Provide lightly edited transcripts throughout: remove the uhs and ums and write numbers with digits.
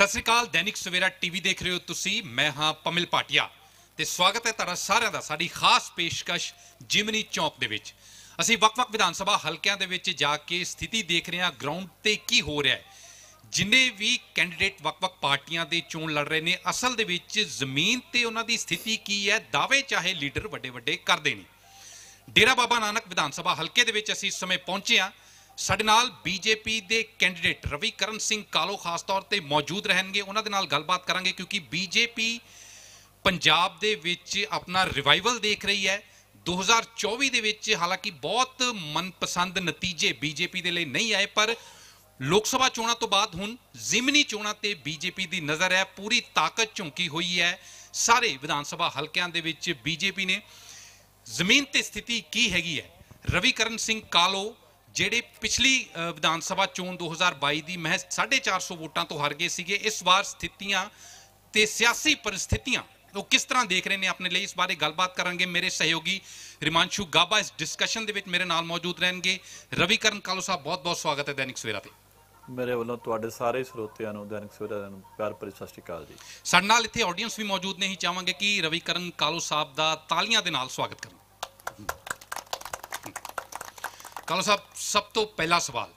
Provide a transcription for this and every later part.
सत श्री अकाल दैनिक सवेरा टीवी देख रहे हो तुसी, मैं हाँ पमिल पाटिया ते स्वागत है तुहाडा सारिआं दा साडी खास पेशकश जिमनी चौक दे विच। असीं वख-वख विधान सभा हलकिआं दे विच जाके स्थिति देख रहे हां, ग्राउंड ते की हो रहा है। जिन्ने भी कैंडीडेट वख-वख पार्टियां दे चोण लड़ रहे ने, असल दे विच जमीन ते उन्हां दी स्थिति की है, दावे चाहे लीडर वड्डे-वड्डे करदे ने। डेरा बाबा नानक विधान सभा हलके दे विच असीं इस समय पहुंचे हां। साडे नाल बीजेपी के कैंडीडेट रवि करण सिंह कालो खास तौर पर मौजूद रहेंगे, उन्हां दे नाल गलबात करांगे क्योंकि बीजेपी पंजाब दे विच अपना रिवाइवल देख रही है। 2024 दे विच हालांकि बहुत मनपसंद नतीजे बीजेपी दे लई नहीं आए, पर लोक सभा चोणां तो बाद हुण जिमनी चोणां ते बीजेपी की नज़र है, पूरी ताकत झोंकी हुई है। सारे विधान सभा हलकिआं दे विच बीजेपी ने जमीन ते स्थिति की हैगी है। रवि करण सिंह कालो ਜਿਹੜੇ ਪਿਛਲੀ ਵਿਧਾਨ ਸਭਾ ਚੋਣ 2022 ਦੀ ਮਹਿਜ਼ 450 ਵੋਟਾਂ ਤੋਂ ਹਾਰ ਗਏ ਸੀਗੇ, ਇਸ ਵਾਰ ਸਥਿਤੀਆਂ ਤੇ ਸਿਆਸੀ ਪਰਿਸਥਿਤੀਆਂ ਉਹ ਕਿਸ ਤਰ੍ਹਾਂ ਦੇਖ ਰਹੇ ਨੇ ਆਪਣੇ ਲਈ, ਇਸ ਬਾਰੇ ਗੱਲਬਾਤ ਕਰਾਂਗੇ। ਮੇਰੇ ਸਹਿਯੋਗੀ ਰਿਮਾਂਸ਼ੂ ਗਾਬਾ ਇਸ ਡਿਸਕਸ਼ਨ ਦੇ ਵਿੱਚ ਮੇਰੇ ਨਾਲ ਮੌਜੂਦ ਰਹਿਣਗੇ। ਰਵੀ ਕਰਨ ਕਾਲੋ ਸਾਹਿਬ, ਬਹੁਤ-ਬਹੁਤ ਸਵਾਗਤ ਹੈ ਦੈਨਿਕ ਸਵੇਰਾ ਤੇ। ਮੇਰੇ ਵੱਲੋਂ ਤੁਹਾਡੇ ਸਾਰੇ ਸਰੋਤਿਆਂ ਨੂੰ ਦੈਨਿਕ ਸਵੇਰਾ ਨੂੰ ਪਿਆਰ ਭਰੀ ਸਤਿ ਸ਼੍ਰੀ ਅਕਾਲ ਜੀ। ਸਾਡੇ ਨਾਲ ਇੱਥੇ ਆਡੀਅנס ਵੀ ਮੌਜੂਦ ਨੇ, ਹੀ ਚਾਹਾਂਗੇ ਕਿ ਰਵੀ ਕਰਨ ਕਾਲੋ ਸਾਹਿਬ ਦਾ ਤਾਲੀਆਂ ਦੇ ਨਾਲ ਸਵਾਗਤ ਕਰੋ। कालो साहब, सब तो पहला सवाल,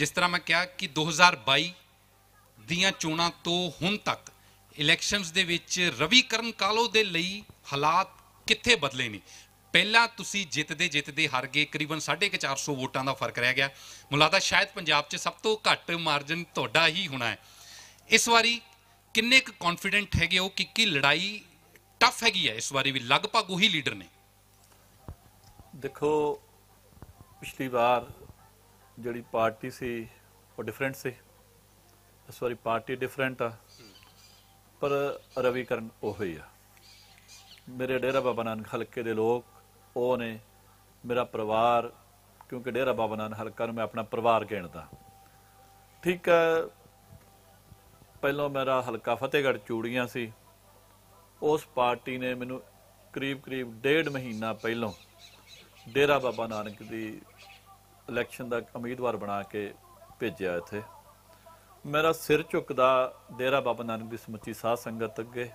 जिस तरह मैं क्या कि 2022 दियां चोणां तो हुण तक इलैक्शनस दे विच रवि करण कालो दे लई हालात कित्थे बदले ने? पहला तुसीं जितदे जितदे हार गए, करीबन 450 वोटां दा फर्क रह गया, मुलादा शायद पंजाब 'च सब तो घट मार्जन तुहाडा ही होना है। इस वारी किन्ने क कॉन्फिडेंट हैगे हो कि लड़ाई टफ हैगी है, इस वारी भी लगभग उही लीडर ने? देखो, पिछली बार जी पार्टी से वो डिफरेंट से, इस बारी पार्टी डिफरेंट आ, पर रविकरण ओ ही आ। मेरे डेरा बाबा नानक हल्के दे लोग ओ ने, मेरा परिवार, क्योंकि डेरा बाबा नानक हल्का मैं अपना परिवार गिणदा। ठीक है, पहलों मेरा हल्का फतेहगढ़ चूड़ियां सी, उस पार्टी ने मैनू करीब 1.5 महीना पहलों डेरा बाबा नानक की इलैक्शन का उम्मीदवार बना के भेजा। इतने मेरा सिर झुकदा डेरा बाबा नानक की समुची साध संगत अगे,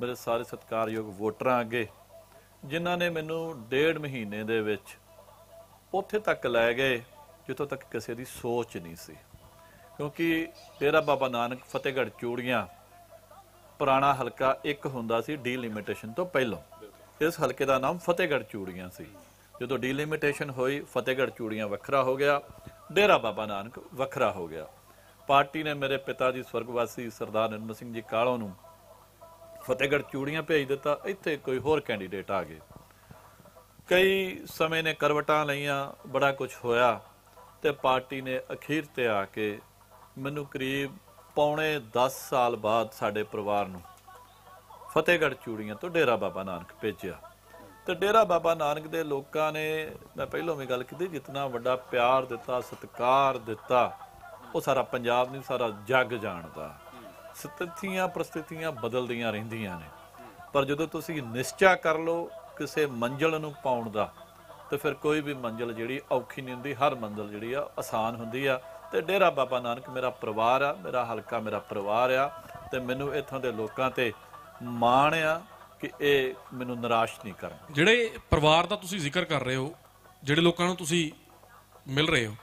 मेरे सारे सत्कारयोग वोटर अगे, जिन्हों ने मैनू 1.5 महीने दे विच उत्थे तक लै गए जितों तक किसी की सोच नहीं सी। क्योंकि डेरा बाबा नानक फतेहगढ़ चूड़ियाँ पुराना हल्का एक हुंदा सी डीलिमिटेशन तो पहलों, इस हल्के का नाम फतेहगढ़ चूड़ियाँ सी। जो तो डीलिमिटेशन हुई, फतेहगढ़ चूड़ियाँ वखरा हो गया, डेरा बाबा नानक वखरा हो गया। पार्टी ने मेरे पिता जी स्वर्गवासी सरदार निर्मल सिंह जी कालों नूं फतेहगढ़ चूड़ियाँ भेज दिता, इत्थे कोई होर कैंडीडेट आ गए। कई समय ने करवटां लईआं, बड़ा कुछ होया, तो पार्टी ने अखीर ते आके मैनूं करीब 10.5 साल बाद साडे परिवार नूं फतेहगढ़ चूड़ियाँ तो डेरा बाबा नानक भेजिया। तो डेरा बाबा नानक दे लोकां ने, मैं पहलों भी गल की, जितना वड्डा प्यार दिता, सत्कार दिता, वो सारा पंजाब नहीं, सारा जग जानदा। स्थितियां परिस्थितियां बदलदियां रहिंदियां ने, पर जदों तुसीं निश्चा कर लो किसी मंजिल नूं पाउण दा, तो फिर कोई भी मंजिल जिहड़ी औखी नहीं हुंदी, हर मंजिल जिहड़ी आ आसान हुंदी आ। तो डेरा बाबा नानक मेरा परिवार आ, मेरा हलका मेरा परिवार आ, ते मैनूं इत्थों दे लोकां ते माण आ कि ये मैनू निराश नहीं करन। जिहड़े परिवार का तुसीं जिक्र कर रहे हो, जिहड़े लोकां नूं तुसीं मिल रहे हो,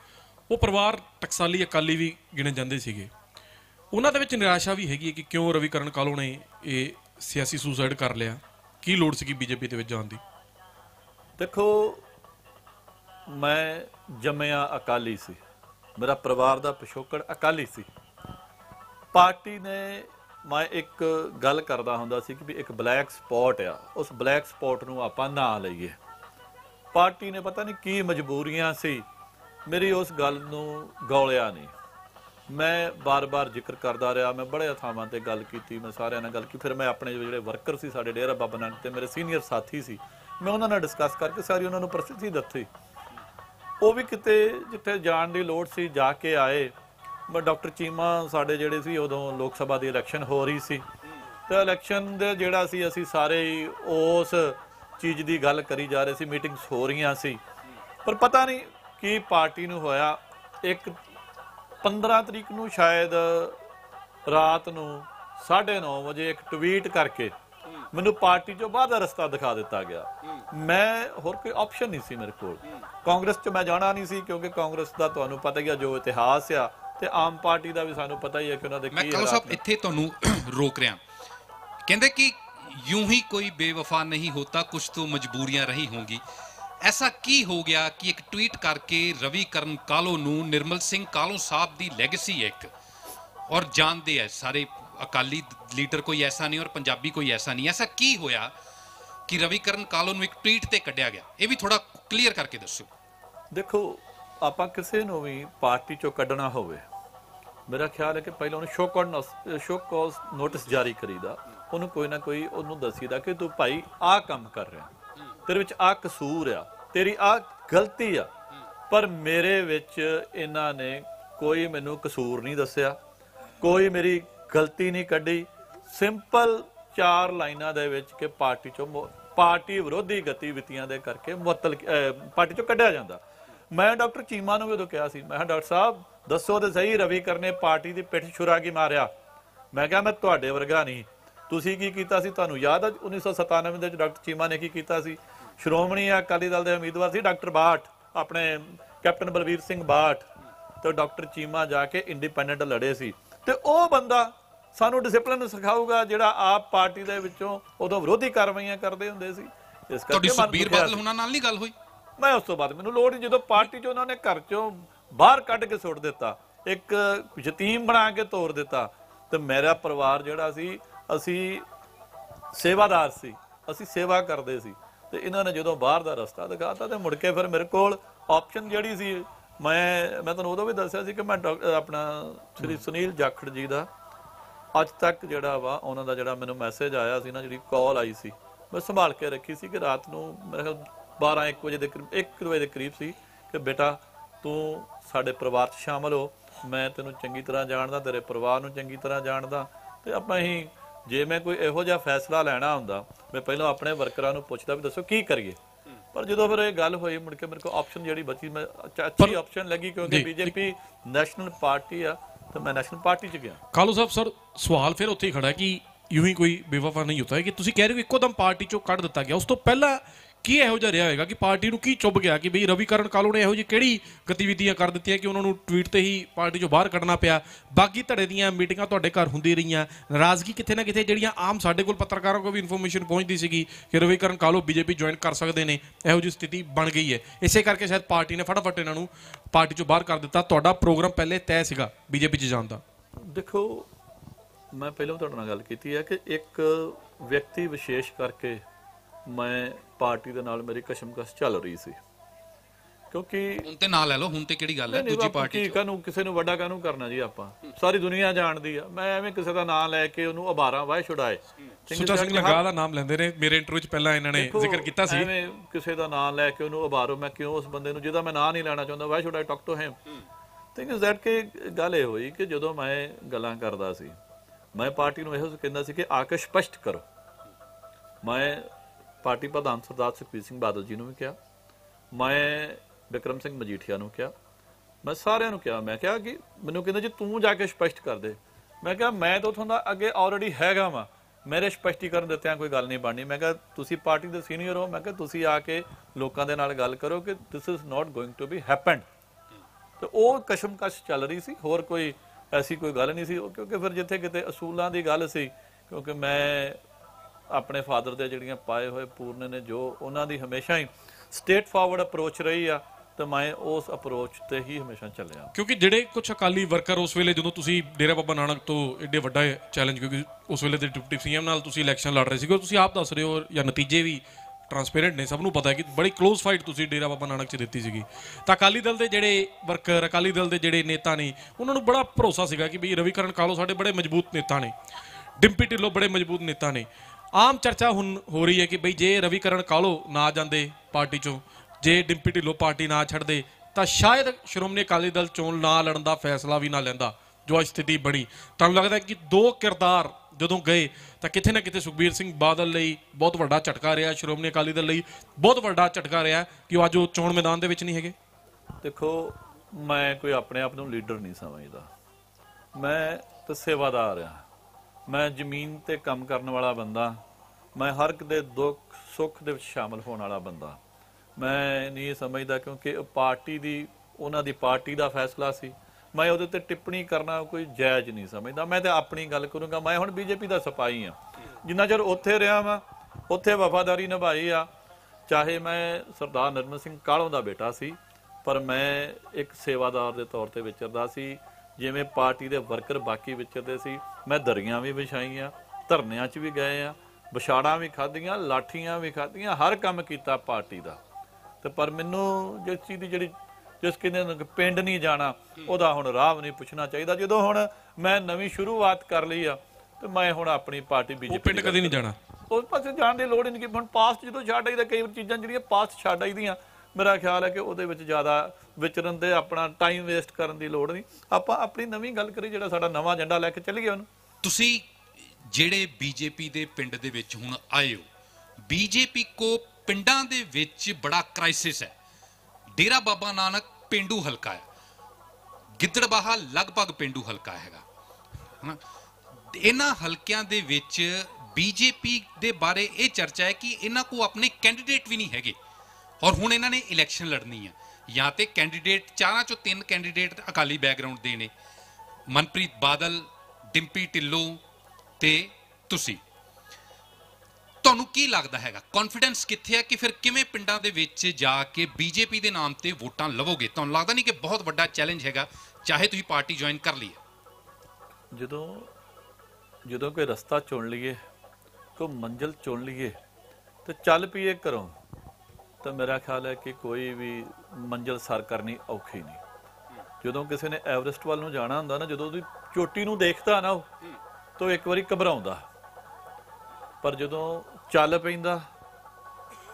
वो परिवार टकसाली अकाली भी गिणे जांदे सीगे, उन्हां दे विच निराशा भी हैगी कि क्यों रवि करण कालो ने ये सियासी सुसाइड कर लिया, की लोड़ सी बीजेपी दे विच जाण दी? देखो, मैं जम्मिया अकाली सी, मेरा परिवार का पिछोकड़ अकाली सी। पार्टी ने, मैं एक गल करदा हुंदा सी कि भी एक ब्लैक स्पॉट आ, उस ब्लैक स्पॉट नूं आपां ना लईए। पार्टी ने पता नहीं की मजबूरियां सी, मेरी उस गल नूं गौलिया नहीं। मैं बार बार जिक्र करदा रहा, मैं बड़े थावां ते गल कीती, मैं सारिआं नाल गल की, फिर मैं अपने जिहड़े वर्कर सी साडे डेरा बाबा नानक ते मेरे सीनियर साथी सी, मैं उन्हां नाल डिस्कस करके सारी उन्हां नूं परिस्थिति दस्सी। वो भी किते जिथे जाण दी लोड़ सी जाके आए। मैं डॉक्टर चीमा साढ़े जोड़े सी, उदों लोक सभा की इलैक्शन हो रही सी, तो इलैक्शन दे जिहड़ा सी असी सारे ही उस चीज़ की गल करी जा रहे सी, मीटिंग्स हो रही सी, पर पता नहीं कि पार्टी नूं होया। एक 15 तरीक नूं शायद रात को 9:30 बजे एक ट्वीट करके मैनू पार्टी चो बाहर का रस्ता दिखा दिता गया। मैं होर कोई ऑप्शन नहीं सी मेरे को, कांग्रेस चो मैं जाना नहीं सी क्योंकि कांग्रेस का तुहानू पता ही है जो इतिहास आ ते आम पार्टी का भी सानू पता ही है कि उन्होंने मैं कहो साहब इत्थे तुहानू रोक रहा कहते कि यूं ही कोई बेवफा नहीं होता, कुछ तो मजबूरियां रही होंगी। ऐसा की हो गया कि एक ट्वीट करके रवि करण कालो नू निर्मल सिंह कालो साहब की लैगेसी एक और जानते हैं सारे अकाली लीडर कोई ऐसा नहीं और पंजाबी कोई ऐसा नहीं, ऐसा की होया कि रवि करण कालो नू एक ट्वीट ते कढ़िया गया? ये भी थोड़ा क्लीयर करके दसो। देखो आपां किसी नू भी पार्टी चो कढ़ना होवे मेरा ख्याल है कि पहले उन्हें शो कॉज नोटिस जारी करीदा, उन्हें कोई ना कोई उन्हें दसीदा कि तू भाई आ काम कर रहा तेरे विच आ कसूर आ तेरी आ गलती आ, पर मेरे विच इन्हां ने कोई मैनू कसूर नहीं दसिया, कोई मेरी गलती नहीं कढ़ी। सिंपल 4 लाइनां दे विच के पार्टी चो पार्टी विरोधी गतिविधियां दे करके मुअत्तल पार्टी चो कढ़िया जांदा। मैं डॉक्टर चीमा नूं उदों कहा सी, मैं डॉक्टर साहब दसो तो सही रवि करने पार्टी की पिठ छुरा की मारिया, मैं क्या मैं तुहाडे वर्गा नहीं, तुसीं की कीता सी? तुहानूं याद है 1997 दे डॉक्टर चीमा ने की कीता सी? श्रोमणी अकाली दल के उम्मीदवार सी डॉक्टर बाठ, अपने कैप्टन बलबीर सिंह बाठ, तो डॉक्टर चीमा जाके इंडिपेंडेंट लड़े सी ते ओ बंदा सानू डिसिपलिन सिखाऊगा जिहड़ा आप पार्टी दे विचों उदों विरोधी कार्रवाइयां करदे हुंदे सी। इस करके सुखबीर बादल हुणां नाल नहीं गल होई, मैं उस तो बाद मैनूं लोड़ नहीं, जदों पार्टी चों उन्होंने घर चों बाहर कढ़ के सुट दिता, एक यतीम बना के तोड़ दिता तो मेरा परिवार जिहड़ा सी असी सेवादार सी, असी सेवा करते सी ते इन्हां ने जदों बाहर दा रस्ता दिखाता तो मुड़ के फिर मेरे कोल ऑप्शन जिहड़ी सी मैं तुहानूं उदों भी दस्सिया सी कि मैं अपना श्री सुनील जाखड़ जी का अज तक जिहड़ा वा उन्हां दा जिहड़ा मैनूं मैसेज आया सी ना जिहड़ी कॉल आई सी मैं संभाल के रखी सी कि रात नूं मेरे 12-1 बजे के करीब सी कि बेटा तू साडे परिवार च शामिल हो, मैं तेनों चंगी तरह जानदा, तेरे परिवार नूं चंगी तरह जानदा ते आपां ही जे मैं कोई इहो जिहा फैसला लैणा हुंदा मैं पहिलों अपने वर्करां नूं पुछदा भी दसो की करिए, पर जो फिर यह गल हुई मुड़ के मेरे को ऑप्शन जिहड़ी बची मैं अच्छी ऑप्शन लगी क्योंकि बीजेपी नैशनल पार्टी आ तो मैं नैशनल पार्टी च गया। कालू साहब सर सवाल फिर उत्थे ही खड़ा कि यूं ही कोई बेवफा नहीं होता है कि तुसीं कह रहे हो इकोदम पार्टी चों कढ़ दिता गया, उस तो पहला की यहो जिहा रिहा होगा कि पार्टी नूं की चुभ गया कि बई रवि करण कालो ने इहो जी किहड़ी गतिविधियां कर दित्तियां कि उन्होंने ट्वीट ते ही पार्टी चों बाहर कढ़ना पिया? बाकी धड़े दीयां मीटिंगां तुहाडे घर हुंदी रहियां, नाराज़गी किते ना किते जिहड़ियां आम साडे कोल पत्रकारां कोल भी इन्फॉर्मेशन पहुंचदी सीगी कि रवि करण कालो बीजेपी ज्वाइन कर सकदे ने, इहो जी स्थिति बन गई है, इसे करके शायद पार्टी ने फटाफट इन्हां नूं पार्टी चों बाहर कर दित्ता। तुहाडा प्रोग्राम पहले तय सीगा बीजेपी च जाण दा? देखो मैं पहलों तुहाडे नाल गल कीती है कि एक व्यक्ति विशेष करके मैं पार्टी के नाल मेरी कशमकश चल रही सी क्योंकि उनते नाल ले लो हुनते केड़ी गल है दूजी पार्टी कानू किसे नू वड्डा कानू करना जी, आपां सारी दुनिया जानदी आ, मैं एवें किसे दा नाम लैके उहनू अबारा वाह छुड़ाए। सुच्चा सिंह लंगाह दा नाम लैंदे ने, मेरे इंटरव्यू च पहला इन्हां ने जिक्र कीता सी एवें किसे दा नाम लैके उहनू अबारो मैं क्यों उस बंदे नू जिहदा मैं नाम नहीं लैणा चाहुंदा वाह छुड़ाए talk to him. Think is that कि गल ये होई कि जदों मैं गल्लां करदा सी मैं पार्टी नू इहो कहंदा सी कि आके स्पष्ट करो, मैं पार्टी प्रधान सरदार सुखबीर सिंह बादल जी ने भी कहा, मैं बिक्रम सिंह मजीठिया ने कहा, मैं सारियां कहा, मैं क्या कि मैनू कहंदा जी तू जाके स्पष्ट कर दे, मैं क्या मैं तो तुहाडा अगे ऑलरेडी हैगा वा, मेरे स्पष्टीकरण दित्तियां कोई गल नहीं बननी, मैं क्या तुसीं पार्टी दे सीनियर हो, मैं क्या तुसीं आके लोकां दे नाल गल करो कि this is not going to be happen. तो वो कशमकश चल रही सी, होर कोई ऐसी कोई गल नहीं सी क्योंकि फिर जिथे किते असूलों की गल सी क्योंकि मैं अपने फादर के जिहड़ियां पाए हुए पूरने ने जो उन्हां दी हमेशा ही स्टेट फॉरवर्ड अप्रोच रही आ तो मैं उस अप्रोच ते ही हमेशा चलिया क्योंकि जिहड़े कुछ अकाली वर्कर उस वेले जो तुसीं डेरा बाबा नानक तो एडे वड्डा चैलेंज क्योंकि उस वेले दे डिप्टी सीएम नाल तुसीं इलैक्शन लड़ रहे सीगे, तुसीं आप दस रहे हो या नतीजे भी ट्रांसपेरेंट ने, सबनों पता है कि बड़ी क्लोज फाइट तुसीं डेरा बाबा नानक च दित्ती सीगी तां अकाली दल दे जिहड़े वर्कर अकाली दल दे जिहड़े नेता ने उन्हां नूं बड़ा भरोसा सीगा कि बई रवि करण कालो साडे बड़े मजबूत नेता ने, डिंपी ढिल्लो बड़े मजबूत नेता ने। आम चर्चा हुण हो रही है कि बई जे रवि करण कालो ना जांदे पार्टी चों, जे डिंपी ढिल्लो पार्टी ना छड्डदे तां शायद श्रोमणी अकाली दल चोण ना लड़न दा फैसला भी ना लैंदा जो आज स्थिति बनी। तुहानूं लगदा कि दो किरदार जदों गए तां किते ना किते सुखबीर सिंह बादल लई बहुत वड्डा झटका रहा, श्रोमणी अकाली दल लई बहुत वड्डा झटका रहा कि वो अज वो चोण मैदान दे विच नहीं हैगे? देखो मैं कोई अपने आप नूं लीडर नहीं समझदा, मैं तो सेवादार हाँ मैं जमीन ते काम करने वाला बंदा मैं हर एक दे दुख सुख दे शामिल होने वाला बंदा मैं नहीं समझदा क्योंकि पार्टी दी उन्हां दी पार्टी दा फैसला सी मैं उहदे ते टिप्पणी करना कोई जायज़ नहीं समझदा मैं तो अपनी गल करूँगा मैं हुण बीजेपी का सिपाही हाँ जिन्ना चर उत्थे रहा वां उत्थे वफादारी निभाई आ चाहे मैं सरदार नरमन सिंह कालों का बेटा सी पर मैं एक सेवादार के तौर पर विचरदा सी जिवें पार्टी के वर्कर बाकी विचरदे सी मैं दरियां भी विछाइयां धरनियां च भी गए आ विछाड़ा भी खाधियां लाठियां भी खाधियां हर काम किया पार्टी का तो पर मैनू जिस चीज़ की जी जिस किसी पिंड नहीं जाना उहदा हुण राह नहीं पूछना चाहिए जो हुण मैं नवी शुरुआत कर ली आ तो मैं हुण अपनी पार्टी बीजेपी पिंड कदी नहीं जाना उस पासे जाने की लोड़ ही नहीं कि हुण पास्ट जो छड्ड आईदा कई चीज़ां जिहड़ियां पास्ट छड्ड आईदियां मेरा ख्याल है कि उहदे विच ज़्यादा विचरन दे अपना टाइम वेस्ट करन दी लोड़ नहीं आपां अपनी नवीं गल करी जिहड़ा साडा नवां एजेंडा लैके चलीए उहनूं तुसीं जिहड़े बीजेपी दे पिंड दे विच हुण आए हो बीजेपी को पिंडां दे विच बड़ा क्राइसिस है डेरा बाबा नानक पेंडू हलका है गिद्दड़बाहा लगभग पेंडू हलका हैगा है ना इन्हां हलकियां दे विच बीजेपी दे बारे ये चर्चा है कि इन्हां को अपने कैंडीडेट भी नहीं हैगे और हुण इन्हां ने इलैक्शन लड़नी है या तो कैंडीडेट 4 चों 3 कैंडीडेट अकाली बैकग्राउंड दे ने मनप्रीत बादल डिंपी ढिल्लों ते तुसी तुहानूं की लगदा हैगा कॉन्फिडेंस कित्थे है कि फिर किवें पिंडां दे विच जाके बीजेपी दे नाम ते वोटां लवोगे तुहानूं लगदा नहीं कि बहुत वड्डा चैलेंज हैगा चाहे तुसीं पार्टी ज्वाइन कर ली जदों जदों कोई रस्ता चुन लीए कोई मंजिल चुन लीए तो चल पीए घरों तो मेरा ख्याल है कि कोई भी मंजिल सर करनी औखी नहीं जदों किसी ने एवरेस्ट वाल नूं जाना हुंदा ना जदों उहदी चोटी नूं देखदा ना तो एक वारी घबराउंदा पर जदों चल पैंदा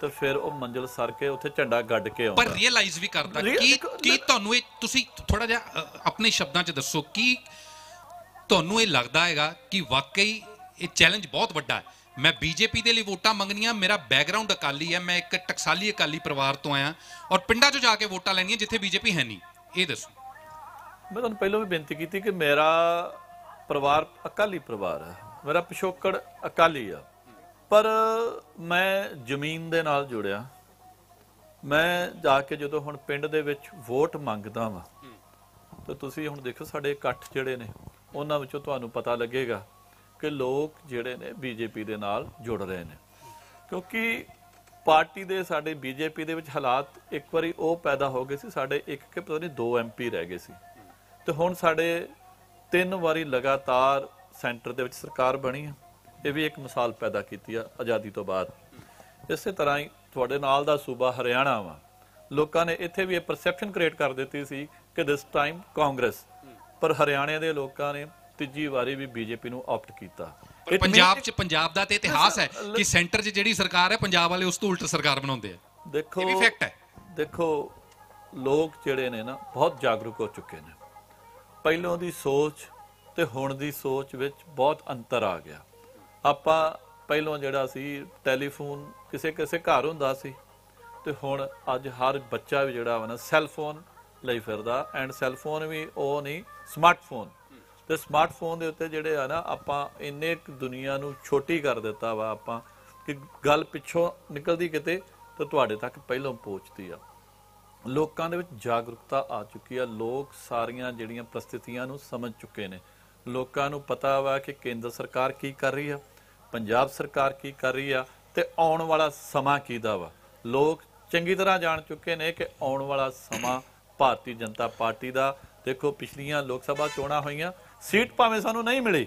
तो फिर वो मंजिल सर के उत्थे झंडा गड्ड के पर रियलाइज भी करता कि तुहानूं ये तुसीं थोड़ा जिहा अपने शब्दां च दसो कि तुहानूं ये लगदा हैगा कि वाकई ये चैलेंज बहुत वड्डा है मैं बीजेपी दे लई वोटां मंगणीआं मेरा बैकग्राउंड अकाली है मैं एक टकसाली अकाली परिवार तो आया और पिंडां चों जाके वोटां लैणीआं जिथे बीजेपी है नहीं ये दसो मैं तुहानूं पहलों भी बेनती कीती कि मेरा परिवार अकाली परिवार है मेरा पिछोकड़ अकाली है पर मैं जमीन दे नाल जुड़िया मैं जाके जो हम पिंड दे विच वोट मंगदा वा तो तुसीं हुण देखो साडे इकट्ठ जिहड़े ने उन्हां विचों तुहानूं पता लगेगा कि लोग जिहड़े ने बीजेपी दे नाल जुड़ रहे ने क्योंकि पार्टी दे साडे बीजेपी दे विच हालात एक वारी वो पैदा हो गए सी साडे एक के पता नहीं 2 MP रह गए सी तो हुण साडे 3 वारी लगातार सेंटर दे विच सरकार बनी है ये भी एक मिसाल पैदा की आज़ादी तो बाद इस तरह ही थोड़े नाल दा सूबा हरियाणा वा लोगों ने इत्थे भी परसैप्शन क्रिएट कर दी सी कि दिस टाइम कांग्रेस पर हरियाणे के लोगों ने 3जी वारी भी बीजेपी नूं ऑप्ट कीता पंजाब च पंजाब दा ते इतिहास है कि सेंटर च जिहड़ी सरकार है पंजाब वाले उस तो उल्ट सरकार बनाउंदे आ देखो ये भी फैक्ट है देखो लोग जिहड़े ने ना बहुत जागरूक हो चुके हैं पहलों की सोच ते हुण दी सोच विच बहुत अंतर आ गया आपां पहलों जिहड़ा सी टैलीफोन किसी किसी घर हुंदा सी ते हुण अज हर बच्चा भी जिहड़ा वा ना सैलफोन लई फिरदा एंड सैलफोन भी ओह नहीं स्मार्टफोन ते स्मार्टफोन दे उत्ते जिहड़े आ ना आपां इन्ने दुनिया नूं छोटी कर दित्ता वा आपां कि गल पिछों निकलदी किते ते तुहाडे तक पहलों पहुंचदी आ लोकां दे विच जागरूकता आ चुकी है लोग सारियां जिहड़ियां परिस्थितियां नूं समझ चुके ने लोगों को पता वा कि केंद्र सरकार की कर रही है पंजाब सरकार की कर रही है तो आने वाला समा किदा वा लोग चंगी तरह जान चुके हैं कि आने वाला समा भारतीय जनता पार्टी का देखो पिछलियां लोक सभा चोणां होईयां सीट भावें सानूं नहीं मिली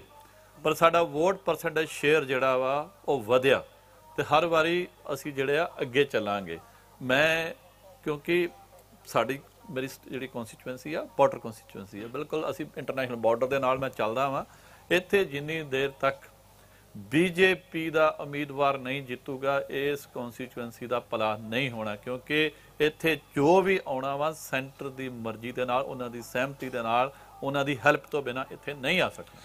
पर साडा वोट परसेंटेज शेयर जिहड़ा वा ओह वधिया ते हर वारी असीं जिहड़े आ अगे चलांगे मैं क्योंकि साडी मेरी जी कॉन्स्टिट्यूएंसी आ बॉर्डर कॉन्स्टिट्यूएंसी है बिल्कुल असी इंटरनेशनल बॉर्डर के नाल मैं चलदा वां इत्थे जिन्नी देर तक बीजेपी का उम्मीदवार नहीं जीतूगा इस कॉन्स्टिट्यूएंसी का भला नहीं होना क्योंकि इत्थे जो भी आना वा सेंटर की मर्जी के नाल उन्हां दी सहमति के नाल उन्हां दी हैल्प तो बिना इत्थे नहीं आ सकदा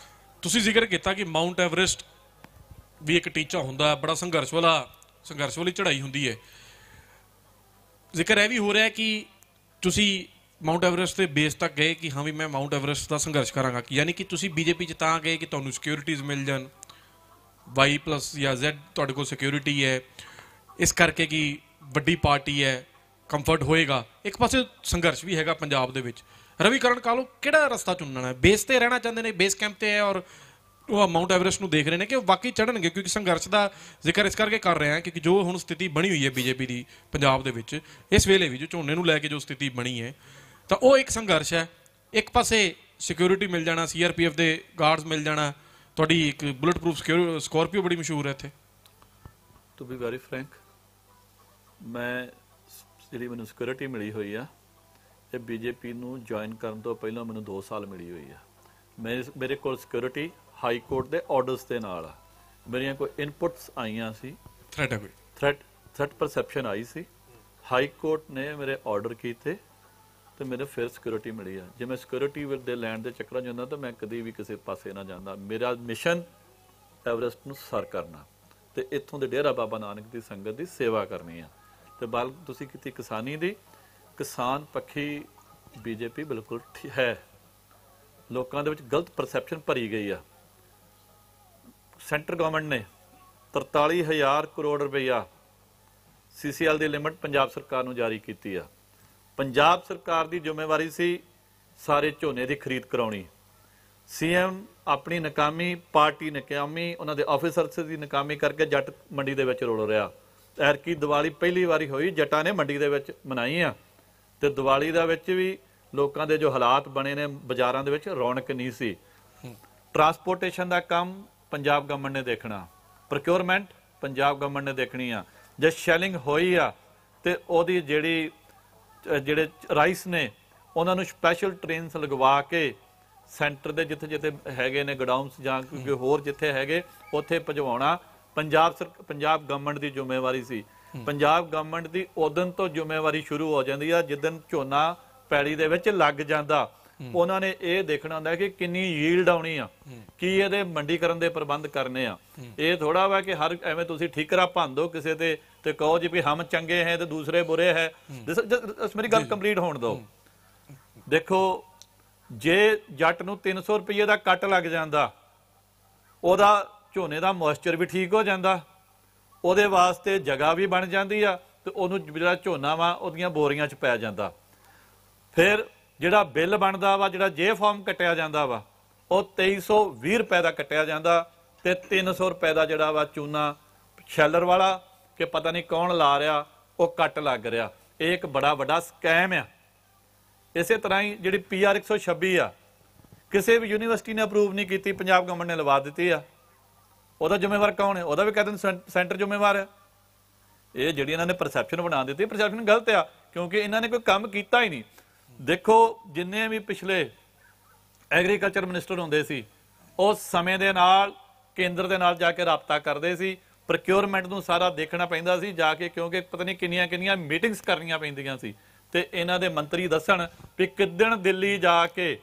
तुसीं जिक्र कीता कि माउंट एवरेस्ट भी एक टीचा हुंदा बड़ा संघर्ष वाली चढ़ाई हुंदी है जिक्र यह भी हो रहा है कि माउंट एवरेस्ट के बेस तक गए कि हाँ भी मैं माउंट एवरेस्ट का संघर्ष कराँगा, यानी कि तुसी बीजेपी ता गए कि तुहानू सिक्योरिटीज़ मिल जान, Y+ या Z तुहाडे कोल सिक्योरिटी है, इस करके कि वड्डी पार्टी है कंफर्ट होएगा। एक पासे संघर्ष भी हैगा पंजाब दे विच, रवि करण कह लो किहड़ा रस्ता चुनना है, बेस ते रहना चाहते हैं, बेस कैंप ते है और वह माउंट एवरेस्ट को देख रहे हैं कि वाकई चढ़नगे, क्योंकि संघर्ष का जिक्र इस करके कर रहे हैं क्योंकि जो हुण स्थिति बनी हुई है बीजेपी की पंजाब दे विच इस वेले भी जो झोने नूं लैके जो स्थिति बनी है तो वह एक संघर्ष है। एक पासे सिक्योरिटी मिल जाना, CRPF के गार्ड्स मिल जाना, तुहाडी एक बुलेट प्रूफ स्कॉर्पियो बड़ी मशहूर है इत्थे। टू बी वेरी फ्रैंक मैं जी मैं सिक्योरिटी मिली हुई है ये बीजेपी में ज्वाइन करने तो पहले मैं 2 साल मिली हुई है। मैं मेरे को सिक्योरिटी हाई कोर्ट के ऑर्डरस के नाल मेरिया कोई इनपुट्स आईया सी, थ्रैट परसैप्शन आई सी, हाई कोर्ट ने मेरे ऑर्डर किए तो मेरे फिर सिक्योरिटी मिली है। जो मैं सिक्योरिटी दे लैंड के चक्कर जाता तो मैं कभी भी किसी पासे ना जाता। मेरा मिशन एवरेस्ट में सर करना तो इतों के डेरा बाबा नानक की संगत की सेवा करनी है। तो बाल तुसी की किसानी दी किसान पक्षी बीजेपी बिल्कुल है, लोगों के गलत परसैप्शन भरी गई है। सेंटर गवर्नमेंट ने 43,000 करोड़ रुपया CCL की लिमिट पंजाब सरकार ने जारी की है। पंजाब सरकार की जिम्मेवारी सी सारे झोने की खरीद कराउणी, CM अपनी नाकामी, पार्टी नाकामी, उन्होंने ऑफिसर्स की नाकामी करके जट मंडी के रोल रहा। ऐर की दिवाली पहली बारी हुई जटा ने मंडी दे विच मनाई आ तो दिवाली दे विच भी लोगों के जो हालात बने ने बाजारों दे विच रौनक नहीं सी। ट्रांसपोर्टेशन का काम पंजाब गवर्नमेंट ने देखना, प्रोक्योरमेंट पंजाब गवर्नमेंट ने देखनी आ। जो शैलिंग हुई आ तो उहदी जिहड़े राइस ने उन्होंने स्पैशल ट्रेन लगवा के सेंटर के जिथे जिथे हैगे ने गोडाउनस जां कोई होर जिथे हैगे उत्थे भजवाउणा पंजाब गवर्नमेंट की जिम्मेवारी सी। पंजाब गवर्नमेंट की उदन तो जिम्मेवारी शुरू हो जाती है जिदन झोना पैड़ी दे विच लग जाता। उन्होंने ये देखना होंदा कि कितनी यील्ड आनी आ, कि ये मंडीकरण के प्रबंध करने आ। ये थोड़ा वा कि हर एवें तुसीं ठीकरा भांदो किसी ते कहो जी भी हम चंगे हैं तो दूसरे बुरे है। मेरी गल कंप्लीट होण दो। देखो जे जट नूं 300 रुपये का कट लग जाता ओहदा झोने का मॉइस्चर भी ठीक हो जाता, वो वास्ते जगह भी बन जाती है तो उन्होंने जो झोना वा वो बोरिया च पै जाता। फिर जो बिल बनता वा जो जे फॉर्म कटिया जाता वा वो 2320 रुपये का कटिया जाता तो 300 रुपये का जोड़ा वा चूना शैलर वाला कि पता नहीं कौन ला रहा वो कट लग रहा। ये एक बड़ा वड्डा स्कैम आ। इस तरह ही जी PR 126 आ किसी भी यूनीवर्सिटी ने अप्रूव नहीं की, पंजाब गवर्नमेंट ने लवा दी आ। ਉਹਦਾ ਜ਼ਿੰਮੇਵਾਰ ਕੌਣ ਹੈ? ਉਹਦਾ ਵੀ ਕਹਿੰਦੇ ਸੈਂਟਰ ਜ਼ਿੰਮੇਵਾਰ ਹੈ। ਇਹ ਜਿਹੜੀ ਇਹਨਾਂ ਨੇ ਪਰਸੈਪਸ਼ਨ ਬਣਾ ਦਿੱਤੀ ਪਰਸੈਪਸ਼ਨ ਗਲਤ ਆ ਕਿਉਂਕਿ ਇਹਨਾਂ ਨੇ ਕੋਈ ਕੰਮ ਕੀਤਾ ਹੀ ਨਹੀਂ। ਦੇਖੋ ਜਿੰਨੇ ਵੀ ਪਿਛਲੇ ਐਗਰੀਕਲਚਰ ਮਿਨਿਸਟਰ ਹੁੰਦੇ ਸੀ ਉਹ ਸਮੇਂ ਦੇ ਨਾਲ ਕੇਂਦਰ ਦੇ ਨਾਲ ਜਾ ਕੇ ਰਾਬਤਾ ਕਰਦੇ ਸੀ, ਪ੍ਰੋਕਿਊਰਮੈਂਟ ਨੂੰ ਸਾਰਾ ਦੇਖਣਾ ਪੈਂਦਾ ਸੀ ਜਾ ਕੇ ਕਿਉਂਕਿ ਪਤਾ ਨਹੀਂ ਕਿੰਨੀਆਂ ਮੀਟਿੰਗਸ ਕਰਨੀਆਂ ਪੈਂਦੀਆਂ ਸੀ। ਤੇ ਇਹਨਾਂ ਦੇ ਮੰਤਰੀ ਦੱਸਣ ਵੀ ਕਿੱਦਣ ਦਿੱਲੀ ਜਾ ਕੇ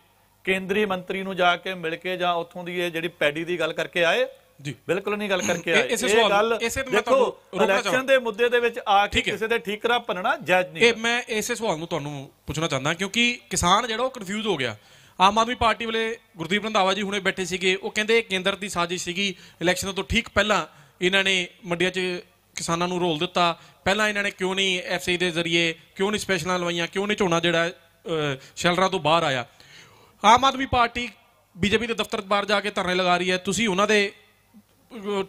ਕੇਂਦਰੀ ਮੰਤਰੀ ਨੂੰ ਜਾ ਕੇ ਮਿਲ ਕੇ ਜਾਂ ਉੱਥੋਂ ਦੀ ਇਹ ਜਿਹੜੀ ਪੈਡੀ ਦੀ ਗੱਲ ਕਰਕੇ ਆਏ ਬਿਲਕੁਲ ਨਹੀਂ ਗੱਲ ਕਰਕੇ ਆਏ। ਇਹ ਗੱਲ ਦੇਖੋ ਇਲੈਕਸ਼ਨ ਦੇ ਮੁੱਦੇ ਦੇ ਵਿੱਚ ਆ ਕੇ ਕਿਸੇ ਦੇ ਠੀਕਰਾ ਭੰਨਣਾ ਜਾਇਜ਼ ਨਹੀਂ। ਇਹ ਮੈਂ ਇਸੇ ਸਵਾਲ ਨੂੰ ਤੁਹਾਨੂੰ ਪੁੱਛਣਾ ਚਾਹੁੰਦਾ ਕਿਉਂਕਿ ਕਿਸਾਨ ਜਿਹੜਾ ਉਹ ਕਨਫਿਊਜ਼ ਹੋ ਗਿਆ। ਆਮ ਆਦਮੀ ਪਾਰਟੀ ਵਾਲੇ ਗੁਰਦੀਪ ਰੰਧਾਵਾ ਜੀ ਹੁਣੇ ਬੈਠੇ ਸੀਗੇ, ਉਹ ਕਹਿੰਦੇ ਕੇਂਦਰ ਦੀ ਸਾਜ਼ਿਸ਼ ਸੀਗੀ, ਇਲੈਕਸ਼ਨਾਂ ਤੋਂ ਠੀਕ ਪਹਿਲਾਂ ਇਹਨਾਂ ਨੇ ਮੰਡੀਆਂ 'ਚ ਕਿਸਾਨਾਂ ਨੂੰ ਰੋਲ ਦਿੱਤਾ। ਪਹਿਲਾਂ ਇਹਨਾਂ ਨੇ ਕਿਉਂ ਨਹੀਂ FCI ਦੇ ਜ਼ਰੀਏ ਕਿਉਂ ਨਹੀਂ ਸਪੈਸ਼ਲਾਂ ਲਵਾਈਆਂ, ਕਿਉਂ ਨਹੀਂ ਝੋਨਾ ਜਿਹੜਾ ਸ਼ੈਲਰਾਂ ਤੋਂ ਬਾਹਰ ਆਇਆ। ਆਮ ਆਦਮੀ ਪਾਰਟੀ BJP ਦੇ ਦਫ਼ਤਰ ਬਾਹਰ ਜਾ ਕੇ ਧਰਨੇ ਲਗਾ ਰਹੀ ਹੈ, ਤੁਸੀਂ ਉਹਨਾਂ ਦੇ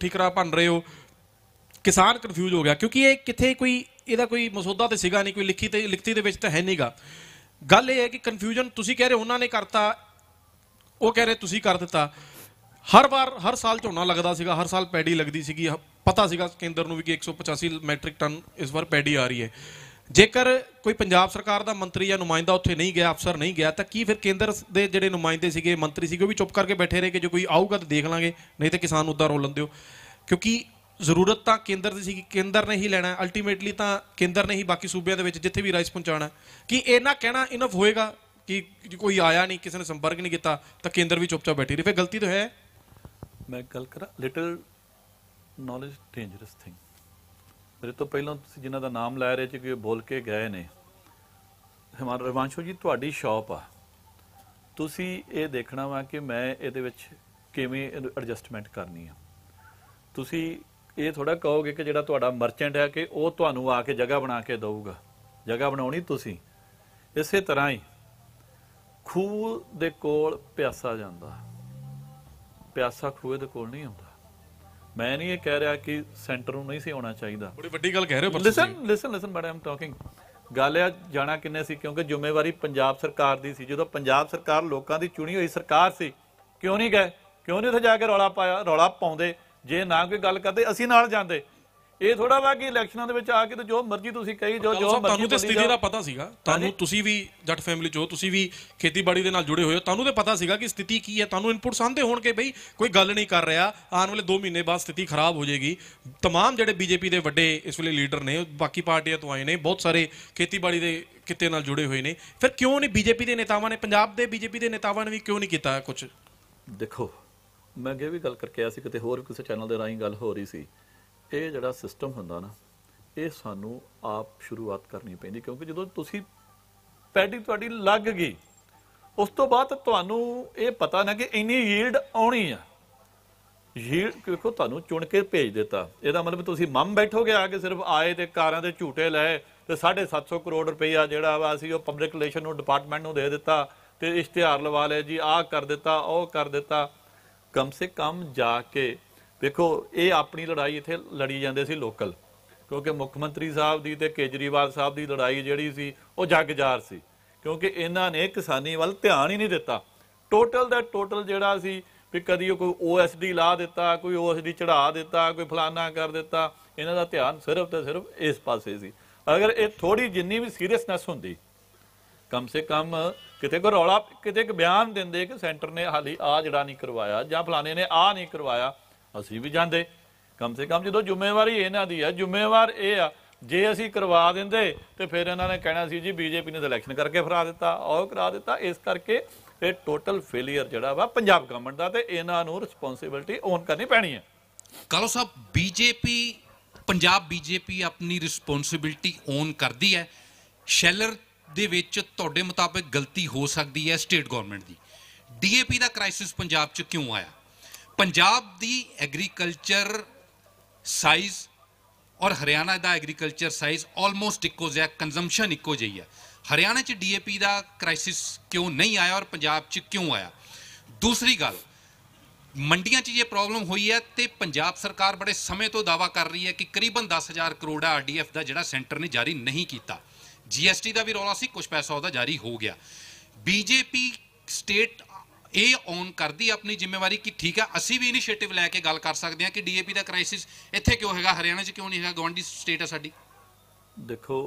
ठीकरा बन रहे हो। किसान कन्फ्यूज हो गया क्योंकि ये कितने कोई इहदा कोई मसौदा तो सीगा नहीं, कोई लिखती दे विच तां है नहीं गा। गल ये है कि कन्फ्यूजन तुसीं कह रहे हो उन्होंने करता, वो कह रहे तुसीं कर दिता। हर बार हर साल झोना लगदा सीगा, हर साल पैडी लगदी सीगी, पता सीगा केंद्र नूं वी कि 185 मैट्रिक टन इस बार पैडी आ रही है। जेकर कोई पंजाब सरकार का मंत्री या नुमाइंदा उत्थे नहीं गया, अफसर नहीं गया तो की फिर केंद्र के जिहड़े नुमाइंदे सीगे मंत्री सीगे भी चुप करके बैठे रहे कि जो कोई आऊगा तो देख लांगे, नहीं तो किसान उद्दा रोलन दिओ। क्योंकि जरूरत तो केंद्र की सीगी, केंद्र ने ही लैना है अल्टीमेटली, तो केंद्र ने ही बाकी सूबे दे विच जिथे भी राइस पहुँचाना। कि इन्ना कहना इनफ होएगा कि कोई आया नहीं, किसी ने संपर्क नहीं किया तो केंद्र भी चुपचाप बैठी रही, फिर गलती तो है। मैं गल करा लिटल नॉलेज डेंजरस थिंग। मेरे तो पहलों जिन्हों का नाम लै रहे थे कि बोल के गए ने हमारा रवांशो जी थोड़ी शॉप आ तुसी ये देखना वा कि मैं ये किवें एडजस्टमेंट करनी है। तुसी ये थोड़ा कहोगे कि जिहड़ा तुहाडा मर्चेंट है कि वो तुहानूं आके जगह बना के देगा, जगह बनाउणी तुसी। इस तरह ही खूह दे कोल प्यासा जांदा, प्यासा खूह दे कोल नहीं आउंदा। मैं नहीं ये कह रहा कि सेंटर नहीं सी होना चाहिए, बड़ी वड्डी गल कह रहे हो। Listen listen listen but I am talking गल आ जाना किन्ने सी, क्योंकि जिम्मेवारी पंजाब सरकार दी सी। जो पंजाब सरकार लोगों की चुनी हुई सरकार सी, क्यों नहीं गए, क्यों नहीं उसे जाके रौला पाया, रौला पाउंदे जे ना कोई गल करते असीं नाल जांदे। ਇਹ ਥੋੜਾ ਵਾ ਕਿ ਇਲੈਕਸ਼ਨਾਂ ਦੇ ਵਿੱਚ ਆ ਕੇ ਤੇ ਜੋ ਮਰਜ਼ੀ ਤੁਸੀਂ ਕਹੀ ਜੋ ਜੋ ਤੁਹਾਨੂੰ ਤੇ ਸਥਿਤੀ ਦਾ ਪਤਾ ਸੀਗਾ, ਤੁਹਾਨੂੰ ਤੁਸੀਂ ਵੀ ਜੱਟ ਫੈਮਿਲੀ ਚੋਂ, ਤੁਸੀਂ ਵੀ ਖੇਤੀਬਾੜੀ ਦੇ ਨਾਲ ਜੁੜੇ ਹੋਏ ਹੋ, ਤੁਹਾਨੂੰ ਤੇ ਪਤਾ ਸੀਗਾ ਕਿ ਸਥਿਤੀ ਕੀ ਹੈ, ਤੁਹਾਨੂੰ ਇਨਪੁਟ ਸਾਂਦੇ ਹੋਣਗੇ ਬਈ ਕੋਈ ਗੱਲ ਨਹੀਂ ਕਰ ਰਿਹਾ, ਆਉਣ ਵਾਲੇ 2 ਮਹੀਨੇ ਬਾਅਦ ਸਥਿਤੀ ਖਰਾਬ ਹੋ ਜਾਏਗੀ। तमाम ਜਿਹੜੇ ਬੀਜੇਪੀ ਦੇ ਵੱਡੇ ਇਸ ਵੇਲੇ ਲੀਡਰ ਨੇ, ਬਾਕੀ ਪਾਰਟੀਆਂ ਤੋਂ ਆਏ ਨੇ, ਬਹੁਤ ਸਾਰੇ ਖੇਤੀਬਾੜੀ ਦੇ ਕਿਤੇ ਨਾਲ ਜੁੜੇ ਹੋਏ ਨੇ, ਫਿਰ ਕਿਉਂ ਨਹੀਂ ਬੀਜੇਪੀ ਦੇ ਨੇਤਾਵਾਂ ਨੇ, ਪੰਜਾਬ ਦੇ ਬੀਜੇਪੀ ਦੇ ਨੇਤਾਵਾਂ ਨੇ ਵੀ ਕਿਉਂ ਨਹੀਂ ਕੀਤਾ ਕੁਝ? ਦੇਖੋ ਮੈਂ ਅੱਗੇ ਵੀ ਗੱਲ ਕਰਕੇ ਆਇਆ ਸੀ, ਕਿਤੇ ਹੋਰ ਕਿਸੇ ਚੈਨਲ ਦੇ ਰਾਹੀਂ ਗੱਲ ਹੋ ਰਹੀ ਸੀ। ਇਹ ਜਿਹੜਾ ਸਿਸਟਮ ਹੁੰਦਾ ਨਾ, ਇਹ ਸਾਨੂੰ ਆਪ ਸ਼ੁਰੂਆਤ ਕਰਨੀ ਪੈਂਦੀ, ਕਿਉਂਕਿ ਜਦੋਂ ਤੁਸੀਂ ਪੈਡੀ ਤੁਹਾਡੀ ਲੱਗ ਗਈ ਉਸ ਤੋਂ ਬਾਅਦ ਤੁਹਾਨੂੰ ਇਹ ਪਤਾ ਨਾ ਕਿ ਇੰਨੀ ਯੀਲਡ ਆਉਣੀ ਆ। ਯੀਲਡ ਦੇਖੋ ਤੁਹਾਨੂੰ ਚੁਣ ਕੇ ਭੇਜ ਦਿੱਤਾ, ਇਹਦਾ ਮਤਲਬ ਤੁਸੀਂ ਮੰਮ ਬੈਠੋਗੇ ਆ ਕੇ ਸਿਰਫ ਆਏ ਤੇ ਕਾਰਾਂ ਦੇ ਝੂਟੇ ਲਏ ਤੇ 750 ਕਰੋੜ ਰੁਪਈਆ ਜਿਹੜਾ ਵਾ ਅਸੀਂ ਉਹ ਪਬਲਿਕ ਰਿਲੇਸ਼ਨ ਨੂੰ ਡਿਪਾਰਟਮੈਂਟ ਨੂੰ ਦੇ ਦਿੱਤਾ ਤੇ ਇਸ਼ਤਿਹਾਰ ਲਵਾ ਲਏ ਜੀ ਆਹ ਕਰ ਦਿੱਤਾ ਉਹ ਕਰ ਦਿੱਤਾ। ਕਮ ਸੇ ਕਮ ਜਾ ਕੇ देखो ये अपनी लड़ाई इत्थे लड़ी जाते सी लोकल, क्योंकि मुख्य मंत्री साहब की तो केजरीवाल साहब की लड़ाई जिहड़ी सी वो जगजार सी, क्योंकि इन्हां ने किसानी वाल ध्यान ही नहीं दिता। टोटल दा टोटल जिहड़ा सी भी कदी कोई OSD ला दिता, कोई OSD चढ़ा दिता, कोई फलाना कर दिता, इन्हां दा ध्यान सिर्फ तो सिर्फ इस पासे सी। अगर ये थोड़ी जिन्नी भी सीरीयसनैस हुंदी कम से कम किते कोई रौला किते एक बयान दिंदे कि सेंटर ने हाली आ जिहड़ा नहीं करवाया जां फलाने ने आ नहीं करवाया, असी भी जाते। कम से कम जो जिम्मेवारी इन्हों की है, जिम्मेवार ये आ जे असी करवा देंगे तो फिर इन्होंने कहना सी जी बीजेपी ने तो इलैक्शन करके फरा दिता, और करा दिता। इस करके ये टोटल फेलीयर जिहड़ा वा पंजाब गवर्नमेंट का, तो इन्हों रिस्पोंसिबिलिटी ओन करनी पैनी है। कालो साहब, बीजेपी पंजाब बीजेपी अपनी रिस्पोंसिबिलिटी ओन करती है। शैलर दे विच तुहाडे मुताबिक गलती हो सकती है स्टेट गवर्नमेंट की, DAP का क्राइसिस पंजाब च क्यों आया? पंजाब दी एग्रीकल्चर साइज और हरियाणा दा एग्रीकल्चर साइज ऑलमोस्ट इक्को जिहा, कंजम्पशन इक्को जी है। हरियाणा च DAP दा क्राइसिस क्यों नहीं आया और पंजाब च क्यों आया? दूसरी गल, मंडियां च ये प्रॉब्लम हुई है तो पंजाब सरकार बड़े समय तो दावा कर रही है कि करीबन 10,000 करोड़ RDF दा जिहड़ा सेंटर ने जारी नहीं किया। GST का भी रौला सी, कुछ पैसा उसका जारी हो गया। BJP स्टेट ਇਹ ਔਨ ਕਰਦੀ ਆਪਣੀ ਜ਼ਿੰਮੇਵਾਰੀ ਕਿ ਠੀਕ ਆ ਅਸੀਂ ਵੀ ਇਨੀਸ਼ੀਏਟਿਵ ਲੈ ਕੇ ਗੱਲ ਕਰ ਸਕਦੇ ਹਾਂ ਕਿ DAP ਦਾ ਕ੍ਰਾਈਸਿਸ ਇੱਥੇ ਕਿਉਂ ਹੈਗਾ, ਹਰਿਆਣਾ 'ਚ ਕਿਉਂ ਨਹੀਂ ਹੈਗਾ, ਗਵਾਂਢੀ ਸਟੇਟ ਆ ਸਾਡੀ। ਦੇਖੋ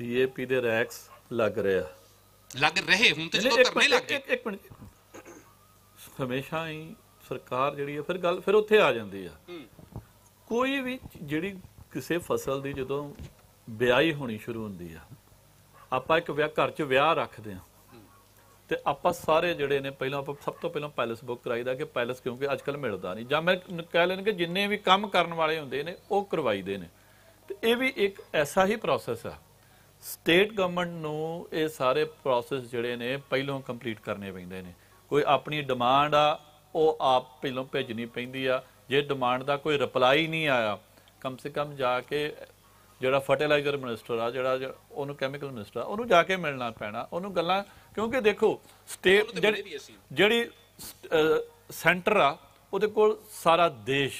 DAP ਦੇ ਰੈਕਸ ਲੱਗ ਰਹੇ ਹੁਣ ਤੇ ਜਦੋਂ ਕਰਨੇ ਲੱਗੇ। ਇੱਕ ਮਿੰਟ, ਹਮੇਸ਼ਾ ਹੀ ਸਰਕਾਰ ਜਿਹੜੀ ਆ ਫਿਰ ਗੱਲ ਫਿਰ ਉੱਥੇ ਆ ਜਾਂਦੀ ਆ। ਕੋਈ ਵੀ ਜਿਹੜੀ ਕਿਸੇ ਫਸਲ ਦੀ ਜਦੋਂ ਵਿਆਹੀ ਹੋਣੀ ਸ਼ੁਰੂ ਹੁੰਦੀ ਆ, ਆਪਾਂ ਇੱਕ ਵਿਆਹ ਘਰ 'ਚ ਵਿਆਹ ਰੱਖਦੇ ਆ तो आप सारे जोड़े ने सब तो पहले पैलेस बुक कराई दा कि पैलेस क्योंकि अजकल मिलता नहीं, जां मैं कह लें कि जिन्ने भी काम करने वाले होंगे ने वो करवाई दे ने। तो ये भी एक ऐसा ही प्रोसैस है, स्टेट गवर्नमेंट नू ये सारे प्रोसैस जोड़े ने पहलों कंप्लीट करने पैंदे ने। कोई अपनी डिमांड आ वह आप पहलों भेजनी पैंदी आ, जे डिमांड का कोई रिप्लाई नहीं आया कम से कम जाके जोड़ा फर्टिलाइजर मिनिस्टर आ, जोड़ा उन्होंने कैमिकल मिनिस्टर उन्होंने जाके मिलना पैना, उन्होंने गल्लां क्योंकि देखो स्टेट जिहड़ी सेंटर आ उहदे कोल सारा देश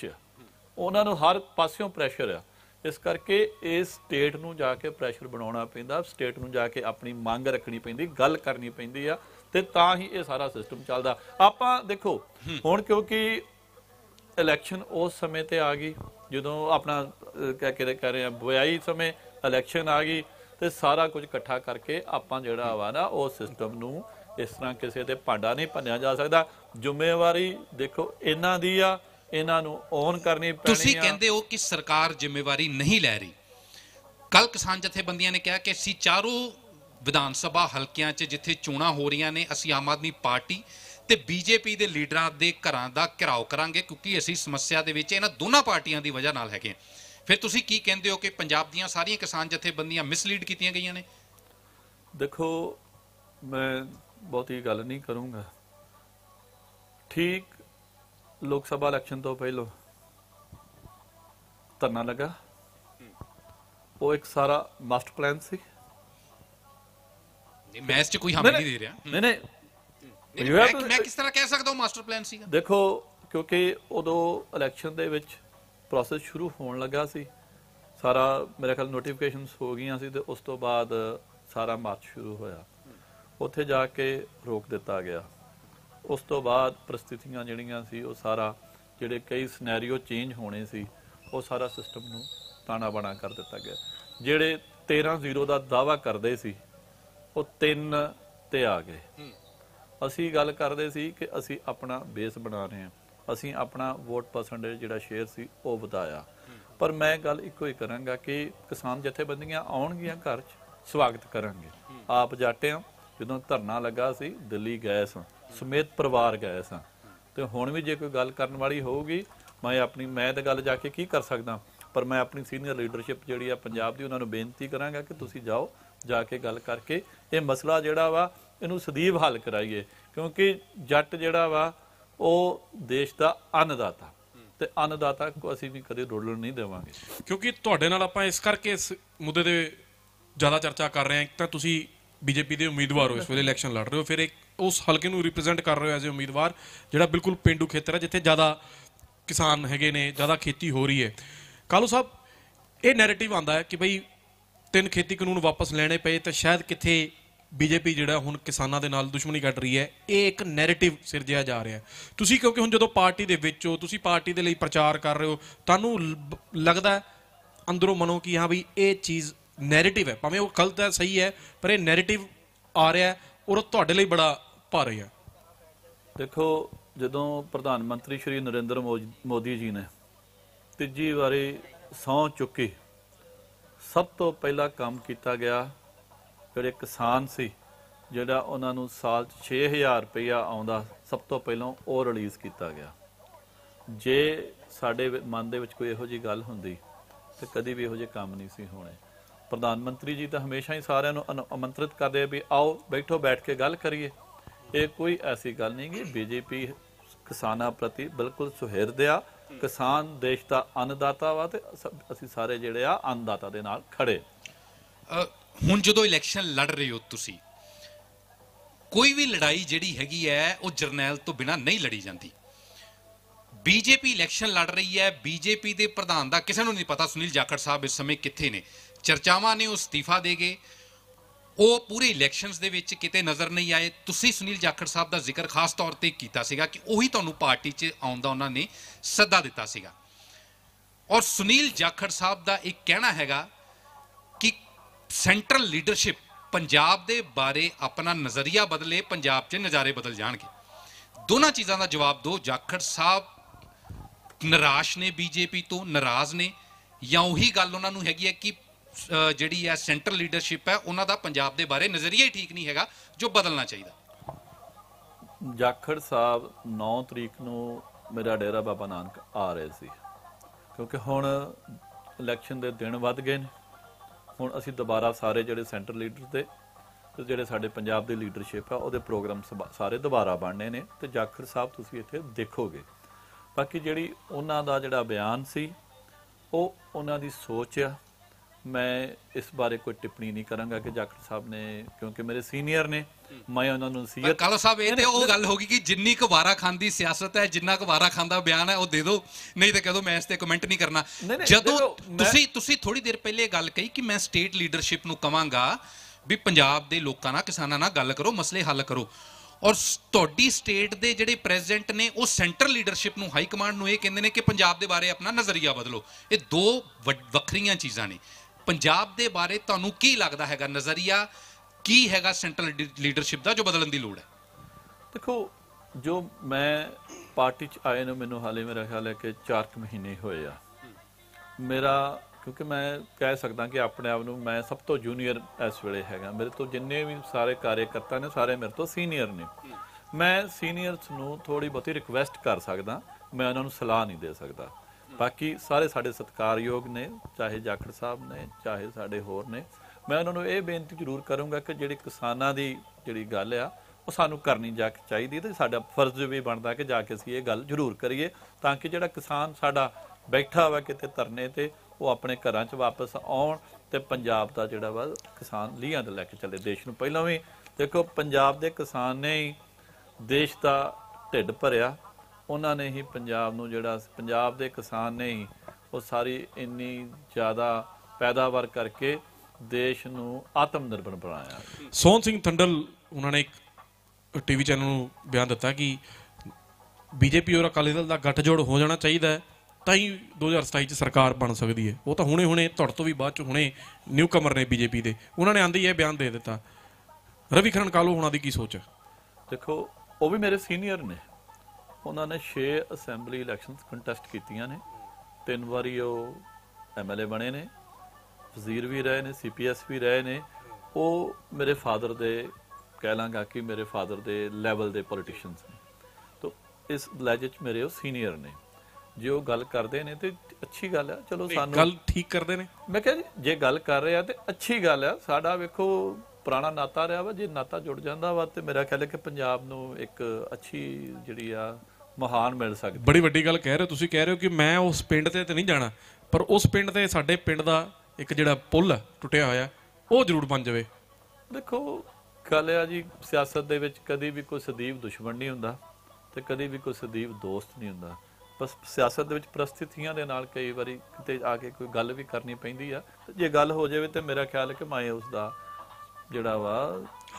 उन्हां नूं हर पासियों प्रैशर आ। इस करके इस स्टेट नूं जाके प्रैशर बनाउणा पैंदा, स्टेट नूं जाके अपनी मंग रखनी पैंदी, गल करनी पैंदी आ, ते तां ही ये सारा सिस्टम चलदा। आपां देखो हुण क्योंकि इलैक्शन उस समय ते आ गई ਜਦੋਂ ਆਪਣਾ ਕਹਿ ਰਹੇ ਆ ਵਿਆਹੀ ਸਮੇਂ ਇਲੈਕਸ਼ਨ ਆ ਗਈ ਤੇ ਸਾਰਾ ਕੁਝ ਇਕੱਠਾ ਕਰਕੇ ਆਪਾਂ ਜਿਹੜਾ ਵਾ ਨਾ ਉਹ ਸਿਸਟਮ ਨੂੰ ਇਸ ਤਰ੍ਹਾਂ ਕਿਸੇ ਤੇ ਭਾਂਡਾ ਨਹੀਂ ਭੰਨਿਆ ਜਾ ਸਕਦਾ। ਜ਼ਿੰਮੇਵਾਰੀ ਦੇਖੋ ਇਹਨਾਂ ਦੀ ਆ, ਇਹਨਾਂ ਨੂੰ ਔਨ ਕਰਨੀ ਪੈਣੀ ਆ। ਤੁਸੀਂ ਕਹਿੰਦੇ ਹੋ ਕਿ ਸਰਕਾਰ ਜ਼ਿੰਮੇਵਾਰੀ ਨਹੀਂ ਲੈ ਰਹੀ। ਕੱਲ ਕਿਸਾਨ ਜਥੇਬੰਦੀਆਂ ਨੇ ਕਿਹਾ ਕਿ ਅਸੀਂ ਚਾਰੋਂ ਵਿਧਾਨ ਸਭਾ ਹਲਕਿਆਂ 'ਚ ਜਿੱਥੇ ਚੋਣਾਂ ਹੋ ਰਹੀਆਂ ਨੇ ਅਸੀਂ ਆਮ ਆਦਮੀ ਪਾਰਟੀ ਤੇ BJP ਦੇ ਲੀਡਰਾਂ ਦੇ ਘਰਾਂ ਦਾ ਘਿਰਾਓ ਕਰਾਂਗੇ ਕਿਉਂਕਿ ਅਸੀਂ ਸਮੱਸਿਆ ਦੇ ਵਿੱਚ ਇਹਨਾਂ ਦੋਨਾਂ ਪਾਰਟੀਆਂ ਦੀ ਵਜ੍ਹਾ ਨਾਲ ਹੈਗੇ। ਫਿਰ ਤੁਸੀਂ ਕੀ ਕਹਿੰਦੇ ਹੋ ਕਿ ਪੰਜਾਬ ਦੀਆਂ ਸਾਰੀਆਂ ਕਿਸਾਨ ਜਥੇਬੰਦੀਆਂ ਮਿਸਲੀਡ ਕੀਤੀਆਂ ਗਈਆਂ ਨੇ? देखो मैं बहुती गल नहीं करूँगा। ठीक लोग सभा इलैक्शन तो पहलो धरना लगा, वो एक सारा मास्टर प्लान सी। मैं इस कोई हामी नहीं दे रहा। मैं किस तरह कह सकता हूँ मास्टर प्लान सी? देखो क्योंकि उदो इलैक्शन दे विच प्रोसेस शुरू होने लगा सी, सारा मेरे ख्याल नोटिफिकेशन हो गई सी, तो उस तो बाद सारा मार्च शुरू होया, उत्थे जाके रोक दिता गया। उस तो बाद परिस्थितियां जिहड़ियां सी वो सारा जिहड़े कई सिनेरियो चेंज होने सी, वो सारा सिस्टम नूं ताना बाना कर दिता गया। जिहड़े 13-0 का दावा करते सी वो 3 ते आ गए। असी गल करते सी कि असी अपना बेस बना रहे हैं, असी अपना वोट परसेंटेज जिहड़ा शेयर सी वो बताया। पर मैं गल इको ही करांगा कि किसान जथेबंदियां आउणगीआं, घर च स्वागत करांगे। आप जाटे जो धरना लगा सी दिल्ली गए समेत परिवार गए स, तो हुण भी जो कोई गल करन वाली होगी मैं अपनी मैं तो गल जाके की कर सकदा, पर मैं अपनी सीनियर लीडरशिप जिहड़ी आ पंजाब दी उन्हां नूं बेनती करांगा कि तुसीं जाओ जाके गल करके ये मसला जिहड़ा वा इहनूं सदीव हल कराइए। क्योंकि जट जिहड़ा वा वह देश का अन्नदाता, तो अन्नदाता को असी भी कदे डोलण नहीं देवांगे। क्योंकि तुहाडे नाल आपां इस करके इस मुद्दे ते ज़्यादा चर्चा कर रहे हैं, एक तां तुसीं बीजेपी के उम्मीदवार हो, इस वेले इलैक्शन लड़ रहे हो, फिर एक उस हल्के नूं रिप्रेजेंट कर रहे हो एज ए उम्मीदवार जिहड़ा बिल्कुल पेंडू खेतर है, जिथे ज़्यादा किसान हैगे ने, ज़्यादा खेती हो रही है। कालू साहब ये नैरेटिव आंदा है कि भाई 3 खेती कानून वापस लेने पे तो शायद किथे बीजेपी जिहड़ा हुण किसानां दे नाल दुश्मनी कट रही है, ये एक नैरेटिव सिरजिया जा रहा है। तुसीं क्योंकि हुण जदों पार्टी दे विच हो, तुसीं पार्टी दे लई प्रचार कर रहे हो, तुहानूं लगदा अंदरों मनो कि हाँ बई ये चीज़ नैरेटिव है, भावें वो गलत है सही है, पर यह नैरेटिव आ रहा है और तुहाडे लई बड़ा भारी है। देखो जदों प्रधानमंत्री श्री नरेंद्र मोदी जी ने 3जी वारी सौं चुकी, सब तो पहला काम किया गया जोड़े किसान से जोड़ा उन्होंने साल 6,000 रुपया आँदा, सब तो पहलों वो रिलीज़ किया गया। जे साडे मन दे विच कोई इहो जी गल हुंदी तो कभी भी इहो जे काम नहीं सी होने। प्रधानमंत्री जी तो हमेशा ही सारे आमंत्रित करते भी आओ बैठो, बैठ के गल करिए। ये कोई ऐसी गल नहीं कि बीजेपी किसानों प्रति बिल्कुल सुहिरद आ, किसान देश का अन्नदाता वा, तो असी सारे जिहड़े आ अन्नदाता दे नाल खड़े। हुण जदों इलैक्शन लड़ रहे हो तुसीं, कोई भी लड़ाई जिहड़ी हैगी है वो जरनैल तो बिना नहीं लड़ी जाती। बीजेपी इलैक्शन लड़ रही है, बीजेपी के प्रधान का किसी नूं नहीं पता सुनील जाखड़ साहब इस समय कित्थे ने, चर्चावां ने उह इस्तीफा दे गए, वो पूरे इलैक्शनस दे विच किते नज़र नहीं आए। तुसीं सुनील जाखड़ साहब का जिक्र खास तौर पर किया सीगा कि उही तुहानूं पार्टी च आउण दा उन्होंने सद्दा दिता सीगा, और सुनील जाखड़ साहब का एक कहना हैगा कि सेंट्रल लीडरशिप पंजाब दे बारे अपना नज़रिया बदले, पंजाब च नज़ारे बदल जाणगे। दोनों चीज़ों का जवाब दो, जाखड़ साहब निराश ने बीजेपी तो, नाराज़ ने, या उही गल उन्हां नूं हैगी है कि जिहड़ी है सेंट्रल लीडरशिप है उन्हां दा पंजाब दे बारे नज़रिया ही ठीक नहीं हैगा जो बदलना चाहिए। जाखड़ साहब 9 तरीक नूं मेरा डेरा बाबा नानक आ रहे सी, क्योंकि हुण इलैक्शन दे दिन वध गए ने, हुण असी दोबारा सारे जिहड़े सेंट्रल लीडर दे ते जिहड़े साडे पंजाब दी लीडरशिप है उहदे प्रोग्राम सारे दोबारा बनने ने, ते जाखड़ साहब तुसीं इत्थे देखोगे। बाकी जिहड़ी उन्हां दा जिहड़ा बयान सी ओह उन्हां दी सोच आ, मैं इस बारे कोई टिप्पणी नहीं करांगा कि जाखड़ साहब ने, क्योंकि मेरे सीनियर ने, मैं उन्होंने नसीहत। कालो साहब ये तो गल होगी कि जिन्नी क वारा खांदी सियासत है, जिन्ना क वारा खांदा बयान है वो दे दो, नहीं तो कह दो मैं इस ते कमेंट नहीं करना। जदों तुसी थोड़ी देर पहले गल कही कि मैं स्टेट लीडरशिप नूं कहांगा भी पंजाब दे लोकां नाल किसानां नाल गल करो, मसले हल करो, और तुहाडी स्टेट दे जिहड़े प्रेजिडेंट ने वो सेंट्रल लीडरशिप नूं, हाई कमांड नूं इह कहिंदे ने कि पंजाब दे बारे अपना नज़रिया बदलो। ये दो वखरीआं चीज़ां ने। पंजाब दे बारे तुहानूं की लगदा हैगा, नज़रिया की हैगा सेंट्रल लीडरशिप दा जो बदलण दी लोड़ है? देखो जो मैं पार्टी च आए नूं मैनूं हाले मेरा ख्याल है कि 4 महीने होए आ, मेरा क्योंकि मैं कह सकदा कि अपने आप नूं मैं सब तो जूनीयर इस वेले हैगा, मेरे तो जिन्ने भी सारे कार्यकर्ता ने सारे मेरे तो सीनियर ने। मैं सीनियरस नूं थोड़ी बहुती रिक्वेस्ट कर सकदा, मैं उन्हां नूं सलाह नहीं दे सकदा। बाकी सारे साढ़े सत्कारयोग ने, चाहे जाखड़ साहब ने, चाहे साढ़े होर ने, मैं उन्होंने यह बेनती जरूर करूँगा कि जी किसानों की जी गल आ वो सानू करनी जा चाहिए तो साडा फर्ज भी बनता कि जाके असीं ये गल जरूर करिए ताकि जिहड़ा किसान साडा बैठा वा किते धरने ते वो अपने घरां च वापस आउण ते पंजाब दा जिहड़ा वा किसान लीहां ते लैके चले। देश नूं पहिलां भी देखो पंजाब दे किसान ने ही देश दा ढिड भरिया, उन्हां ने ही पंजाब नूं जिहड़ा पंजाब दे किसान ने ही वो सारी इन्नी ज़्यादा पैदावार करके देश नूं आत्मनिर्भर बनाया। सोहन सिंह थंडल उन्होंने एक टीवी चैनल बयान दिता कि बीजेपी और अकाली दल का गठजोड़ हो जाना चाहिए है तो ही 2027 सरकार बन सकती है। वो तो हुणे हुणे तुहाडे तो भी बाद हुणे न्यू कमर ने बीजेपी के उन्होंने आंधी यह बयान दे दिता। रवि करण कालो होना दी की सोच है? देखो वो भी मेरे सीनियर ने, उन्होंने 6 असैम्बली इलैक्शन कंटैसट कीतियां ने, 3 वारी वो MLA बने ने, वजीर भी रहे ने, CPS भी रहे ने। वो मेरे फादर दे कह लाँगा कि मेरे फादर दे लैवल दे पॉलिटिशियंस ने तो इस लहजे च मेरे वो सीनियर ने जो गल करते हैं तो अच्छी गल है। चलो सानू गल ठीक करते हैं मैं क्या जे गल कर रहे हैं तो अच्छी गल है। साडा वेखो पुराना नाता रहा वा, जे नाता जुड़ जाता वा तो मेरा ख्याल है कि पंजाब नूं एक अच्छी जिहड़ी आ महान मिल सकती। बड़ी वड्डी गल कह रहे हो तुसीं, कह रहे हो कि मैं उस पिंड ते तो नहीं जाना पर उस पिंड ते साडे पिंड दा एक जिहड़ा पुल टुटिया होया वो जरूर बन जाए। देखो गल है जी सियासत दे विच कदी भी कोई सदीव दुश्मन नहीं हुंदा ते कदी भी कोई सदीव दोस्त नहीं हुंदा। बस सियासत दे विच परिस्थितियां दे नाल कई वारी किते आके कोई गल भी करनी पैंदी आ ते जे गल हो जावे ते मेरा ख्याल है कि मैं उसदा जिहड़ा वा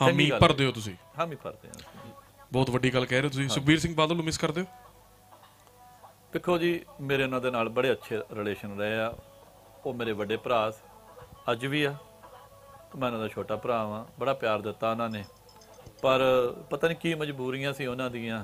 हामी भरदे हो तुसीं। हामी भरदे हां, बहुत वड्डी गल कह रहे हो तुसीं। सुखबीर सिंह बादल नूं मिस करदे हो? देखो जी मेरे उन्हां दे नाल बड़े अच्छे रिलेशन रहे आ, वो मेरे वड्डे भरा अज भी आ, मैं उन्होंने छोटा भरा वा, बड़ा प्यार दिता उन्होंने पर पता नहीं की मजबूरियां सी उन्हों दियां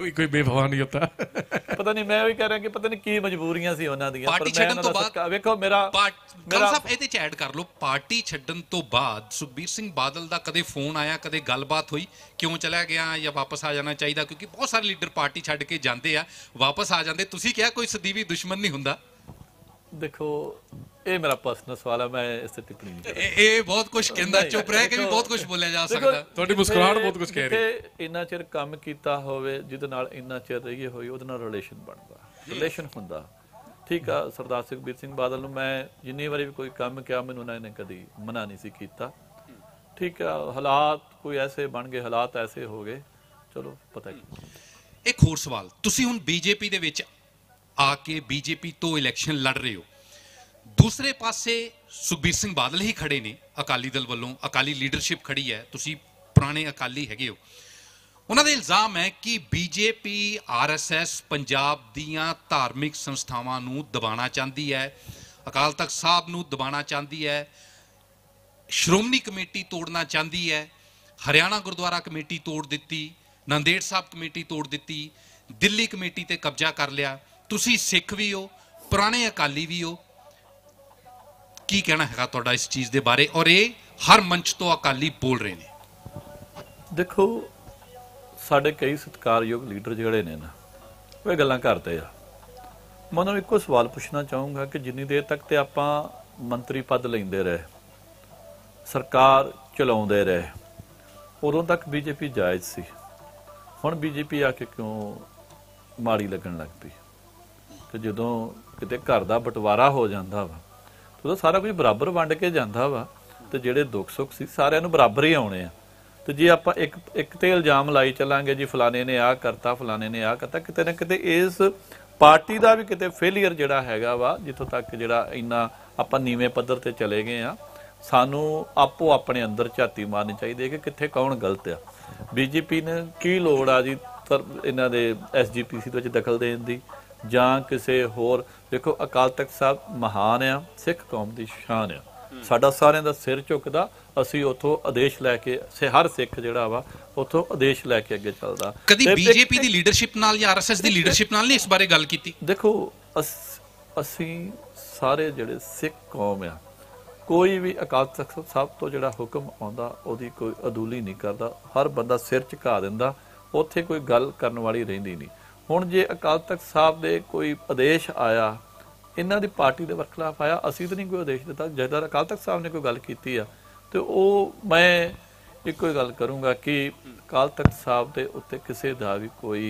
कोई बेवफा नहीं होता पता नहीं। मैं वही कह रहा कि पता नहीं की मजबूरियां सी उन्हों दियां। पार्टी छड्डन तो बाद देखो मेरा मेरा सब एदे च ऐड कर लो, पार्टी छड्डन तो बाद सुखबीर सिंह बादल दा कदे फोन आया, कदे गलबात हुई क्यों चला गया या वापस आ जाना चाहिए? क्योंकि बहुत सारे लीडर पार्टी छड्ड के जांदे आ वापस आ जांदे, तुसीं क्या कोई सदीवी दुश्मन नहीं हुंदा? देखो ये मेरा पर्सनल सवाल है, मैं इससे टिप्पणी नहीं करता। ये बहुत कुछ कहंदा चुप रह के भी बहुत कुछ बोलिया जा सकता। ਤੁਹਾਡੀ ਮੁਸਕਰਾਹਟ ਬਹੁਤ ਕੁਝ ਕਹਿ ਰਹੀ ਹੈ। ਇੰਨਾ ਚਿਰ ਕੰਮ ਕੀਤਾ ਹੋਵੇ ਜਿਹਦੇ ਨਾਲ ਇੰਨਾ ਚਿਰ ਰਹੀਏ ਹੋਈ ਉਹਦੇ ਨਾਲ ਰਿਲੇਸ਼ਨ ਬਣਦਾ, ਰਿਲੇਸ਼ਨ ਹੁੰਦਾ ਠੀਕ ਆ। ਸਰਦਾਰ ਸੁਖਬੀਰ ਸਿੰਘ ਬਾਦਲ ਨੂੰ ਮੈਂ ਜਿੰਨੀ ਵਾਰੀ ਵੀ ਕੋਈ ਕੰਮ ਕਿਹਾ ਮੈਨੂੰ ਉਹਨਾਂ ਨੇ ਕਦੀ ਮਨਾ ਨਹੀਂ ਸੀ ਕੀਤਾ ਠੀਕ ਆ। ਹਾਲਾਤ ਕੋਈ ਐਸੇ ਬਣ ਗਏ, ਹਾਲਾਤ ਐਸੇ ਹੋ ਗਏ, ਚਲੋ ਪਤਾ ਨਹੀਂ। ਇੱਕ ਹੋਰ ਸਵਾਲ, ਤੁਸੀਂ ਹੁਣ ਬੀਜੇਪੀ ਦੇ ਵਿੱਚ आके बीजेपी तो इलैक्शन लड़ रहे हो, दूसरे पासे सुखबीर सिंह बादल ही खड़े ने अकाली दल वालों, अकाली लीडरशिप खड़ी है, तुसी पुराने अकाली हैगे हो। उन्हां दे इल्जाम है कि बीजेपी RSS पंजाब दियां धार्मिक संस्थावां नूं दबाना चाहती है, अकाल तख्त साहब नूं दबाना चाहती है, श्रोमणी कमेटी तोड़ना चाहती है, हरियाणा गुरुद्वारा कमेटी तोड़ दिती, नंदेड़ साहब कमेटी तोड़ दिती, दिल्ली कमेटी ते कब्जा कर लिया। तुसी सिख भी हो, पुराने अकाली भी हो, की कहना है तुहाडा इस चीज़ दे बारे और ये हर मंच तो अकाली बोल रहे ने? देखो साढ़े कई सत्कारयोग लीडर जिहड़े ने ना वे गल्लां करदे आ। मैं उन्हां नूं इक्को सवाल पुछना चाहूँगा कि जिन्नी देर तक तो आपां मंत्री पद लैंदे रहे, सरकार चलाउंदे रहे, उदों तक बीजेपी जायज़ सी, हुण बीजेपी आके क्यों माड़ी लगन लग पई? तो जदों किते घर का बंटवारा हो जाता वा तो सारा कुछ बराबर वंड के जाता वा तो जिहड़े दुख सुख सी सारियां नूं बराबर ही आने। तो जे आपां एक एक ते इल्जाम लाई चलांगे जी फलाने ने आ करता, फलाने ने आ करता, किते ना किते इस पार्टी का भी किते फेलीयर जिहड़ा हैगा वा, जिथों तक जिहड़ा इन्ना आपां नीवें पद्धर ते चले गए आ। सानू आपो अपने अंदर झाती मारनी चाहिए कि कित्थे कौन गलत आ। बीजेपी ने की लोड़ आ जी इन्हां दे SGPC दे विच दखल देण दी ਜਾਂ ਕਿਸੇ ਹੋਰ। ਦੇਖੋ ਅਕਾਲ ਤਖਤ ਸਾਹਿਬ ਮਹਾਨ ਆ, ਸਿੱਖ ਕੌਮ ਦੀ ਸ਼ਾਨ ਆ, ਸਾਡਾ ਸਾਰਿਆਂ ਦਾ ਸਿਰ ਝੁਕਦਾ। ਅਸੀਂ ਉੱਥੋਂ ਆਦੇਸ਼ ਲੈ ਕੇ ਹਰ ਸਿੱਖ ਜਿਹੜਾ ਵਾ ਉੱਥੋਂ ਆਦੇਸ਼ ਲੈ ਕੇ ਅੱਗੇ ਚੱਲਦਾ। ਕਦੀ BJP ਦੀ ਲੀਡਰਸ਼ਿਪ ਨਾਲ ਜਾਂ RSS ਦੀ ਲੀਡਰਸ਼ਿਪ ਨਾਲ ਨਹੀਂ ਇਸ ਬਾਰੇ ਗੱਲ ਕੀਤੀ? ਦੇਖੋ ਅਸੀਂ ਸਾਰੇ ਜਿਹੜੇ ਸਿੱਖ ਕੌਮ ਆ, ਕੋਈ ਵੀ ਅਕਾਲ ਤਖਤ ਸਾਹਿਬ ਤੋਂ ਜਿਹੜਾ ਹੁਕਮ ਆਉਂਦਾ ਉਹਦੀ ਕੋਈ ਅਦੂਲੀ ਨਹੀਂ ਕਰਦਾ, ਹਰ ਬੰਦਾ ਸਿਰ ਝੁਕਾ ਦਿੰਦਾ, ਉੱਥੇ ਕੋਈ ਗੱਲ ਕਰਨ ਵਾਲੀ ਰਹਿੰਦੀ ਨਹੀਂ। ਹੁਣ ਜੇ ਅਕਾਲ ਤਖਤ ਸਾਹਿਬ ਦੇ ਕੋਈ ਆਦੇਸ਼ ਆਇਆ इन्हां दी पार्टी दे वरखिलाफ आया। असीं तां नहीं कोई आदेश दिता, जथेदार अकाल तख्त साहब ने कोई गल कीती आ ते ओह मैं इक्को ही गल करूँगा कि अकाल तख्त साहब दे उत्ते किसी दा भी कोई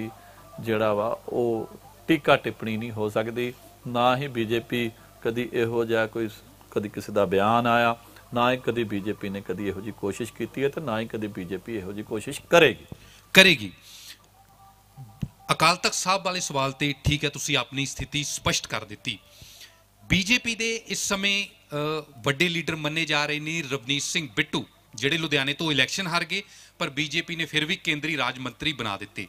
जिहड़ा वा ओह टीका टिप्पणी नहीं हो सकती। ना ही बीजेपी कभी इहो जिहा कोई कभी किसी का बयान आया, ना ही कभी बीजेपी ने कभी इहो जी कोशिश की है, तो ना ही कभी बीजेपी इहो जी कोशिश करेगी। अकाल तख्त साहब वाले सवाल तो ठीक है, तुसी अपनी स्थिति स्पष्ट कर दी। बीजेपी के इस समय वड्डे लीडर मन्ने जा रहे हैं रवनीत सिंह बिट्टू, जिहड़े लुधियाने तो इलैक्शन हार गए पर बीजेपी ने फिर भी केंद्रीय राज मंत्री बना दिते।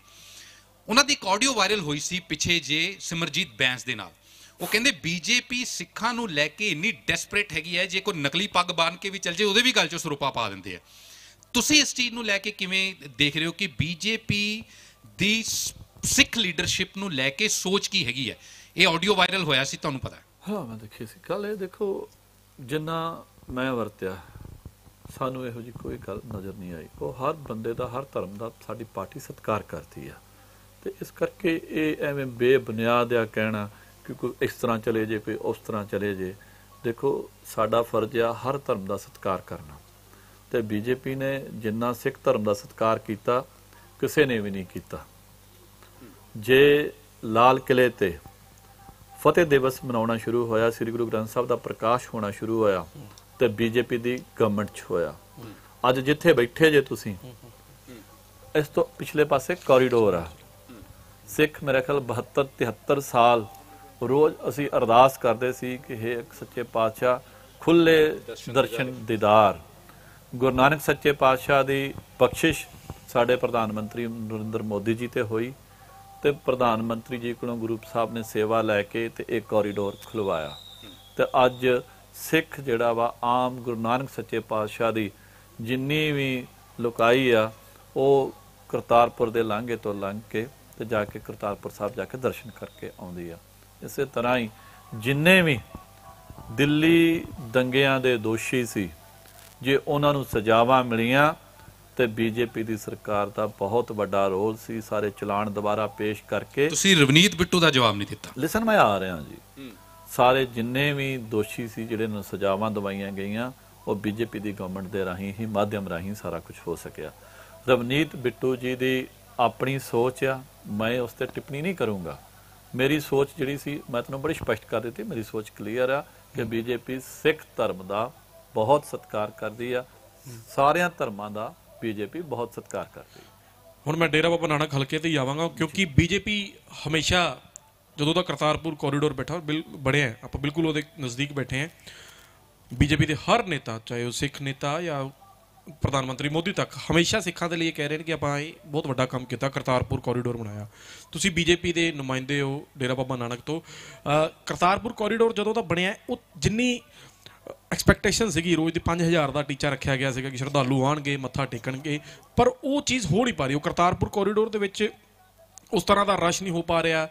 उन्होंने एक ऑडियो वायरल हुई सी पिछे जे सिमरजीत बैंस के नाल, वो कहते बीजेपी सिखा लैके इन्नी डेस्परेट हैगी है, जे कोई नकली पग बन के भी चल जाए वो भी गल चो सरूपा पा देंगे। तुसी इस चीज़ में लैके किवें देख रहे हो कि बीजेपी दी सिख लीडरशिप नूं लैके सोच की हैगी है? ये ऑडियो वायरल होया सी, तुहानूं पता है? हाँ मैं देखी सी कल। ये देखो जिन्ना मैं वरत्या सानूं इहो जी कोई गल नज़र नहीं आई। वो हर बंदे का हर धर्म का साडी पार्टी सत्कार करती है, तो इस करके ये एवें बेबुनियाद आ कहना कि कोई इस तरह चले जे कोई उस तरह चले जे। देखो साडा फर्ज आ हर धर्म का सत्कार करना, तो बीजेपी ने जिन्ना सिख धर्म का सत्कार किया किसी ने भी नहीं किया। जे लाल किले ते फतेह दिवस मनाउणा शुरू होया, श्री गुरु ग्रंथ साहब का प्रकाश होना शुरू होया, तो बीजेपी की गवर्नमेंट होया। अज जिथे बैठे जे तुसी इस तो पिछले पासे कॉरीडोर आ। सिख मेरा ख्याल 72-73 साल रोज़ असी अरदास करते सी कि हे सच्चे पातशाह खुले दर्शन दीदार। गुरु नानक सच्चे पातशाह की बख्शिश साढ़े प्रधानमंत्री नरेंद्र मोदी जी ते होई, तो प्रधानमंत्री जी को गुरु साहब ने सेवा लैके तो एक कॉरीडोर खुलवाया। तो अज सिख जिहड़ा वा आम गुरु नानक सच्चे पातशाह की जिनी भी लुकाई आ वो करतारपुर के लांघे तो लंघ के तो जाके करतारपुर साहब जाके दर्शन करके आउंदी आ। इस तरह ही जिन्ने भी दिल्ली दंगियां दे दोषी सी जे उन्हां नूं सजावां मिलियां, तो बीजेपी दी सरकार दा बहुत वड्डा रोल सी। सारे चलान दोबारा पेश करके तुसीं रवनीत बिट्टू दा जवाब नहीं दित्ता। लिसन मैं आ रहा जी, सारे जिन्ने भी दोषी सी जिहड़े नूं सजावां दवाइयां गईयां वो बीजेपी दी गवर्नमेंट दे राहीं ही माध्यम राहीं सारा कुछ हो सकिया। रवनीत बिट्टू जी दी अपनी सोच आ, मैं उस पर टिप्पणी नहीं करूँगा। मेरी सोच जी सी मैं तेनों बड़ी स्पष्ट कर दी, मेरी सोच क्लीयर आ कि बीजेपी सिख धर्म का बहुत सत्कार करती आ, सारे धर्मों का बीजेपी बहुत सत्कार करती है। हुण मैं डेरा बाबा नानक हल्के ते ही आवांगा क्योंकि बीजेपी हमेशा जदों दा करतारपुर कॉरीडोर बैठा बड़े हैं आप बिल्कुल वो नज़दीक बैठे हैं। बीजेपी के हर नेता चाहे वो सिख नेता या प्रधानमंत्री मोदी तक हमेशा सिखा के लिए कह रहे हैं कि आप बहुत वड्डा काम किया, करतारपुर कॉरीडोर बनाया। तुसी बीजेपी के नुमाइंदे हो डेरा बाबा नानक तो, करतारपुर कॉरीडोर जदों दा बनिया वो जिन्नी एक्सपैक्टेशन सी रोज़ की 5000 का टीचा रखा गया कि श्रद्धालु आएंगे मत्था टेकणगे, पर वो चीज़ हो नहीं पा रही। करतारपुर कॉरीडोर दे विच उस तरह का रश नहीं हो पा रहा।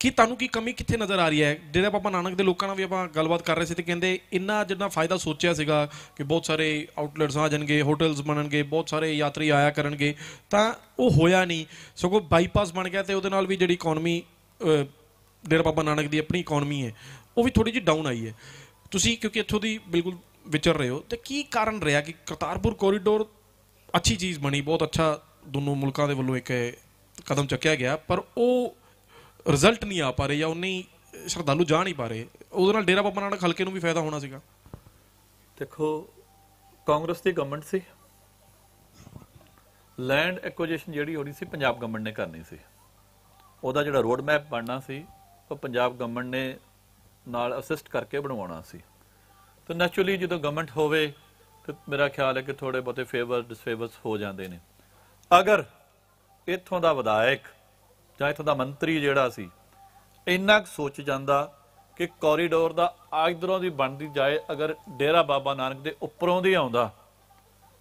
कि तुहानूं की कमी कित्थे नज़र आ रही है? डेरा बाबा नानक के लोगों भी आप गलबात कर रहे थे, कहते इन्ना जिन्ना फायदा सोचा सीगा कि बहुत सारे आउटलैट्स आ जाएंगे, होटल्स बननगे, बहुत सारे यात्री आया करनगे, तां वह होया नहीं, सगों बाईपास बन गया। तो वो भी जिहड़ी इकोनमी डेरा बाबा नानक की अपनी इकोनमी है वह भी थोड़ी जी डाउन आई है। तुसीं क्योंकि इत्थों दी बिल्कुल विचर रहे हो, तो की कारण रहा कि करतारपुर कॉरीडोर अच्छी चीज़ बनी, बहुत अच्छा दोनों मुल्कों के वलों एक कदम चुकया गया, पर वह रिजल्ट नहीं आ पा रहे या उन्नी श्रद्धालु जा नहीं पा रहे, उहदे नाल डेरा बाबा नानक हल्के नूं भी फायदा होना सीगा। देखो कांग्रेस की गवर्नमेंट सी, लैंड एक्विजिशन जिहड़ी होनी सी पंजाब गवर्नमेंट ने करनी सी, उहदा जिहड़ा रोड मैप बनना सी वो पंजाब गवर्नमेंट ने नाल असिस्ट करके बनवाना सी। तो नैचुरली जदों गवर्नमेंट होवे तो मेरा ख्याल है कि थोड़े बहुते फेवर डिसफेवर्स हो जाते हैं। अगर इत्थों का विधायक या इत्थों का मंत्री जिहड़ा सी इन्ना सोच जाता कि कॉरीडोर का इधरों की बनती जाए, अगर डेरा बाबा नानक के उपरों की आउंदा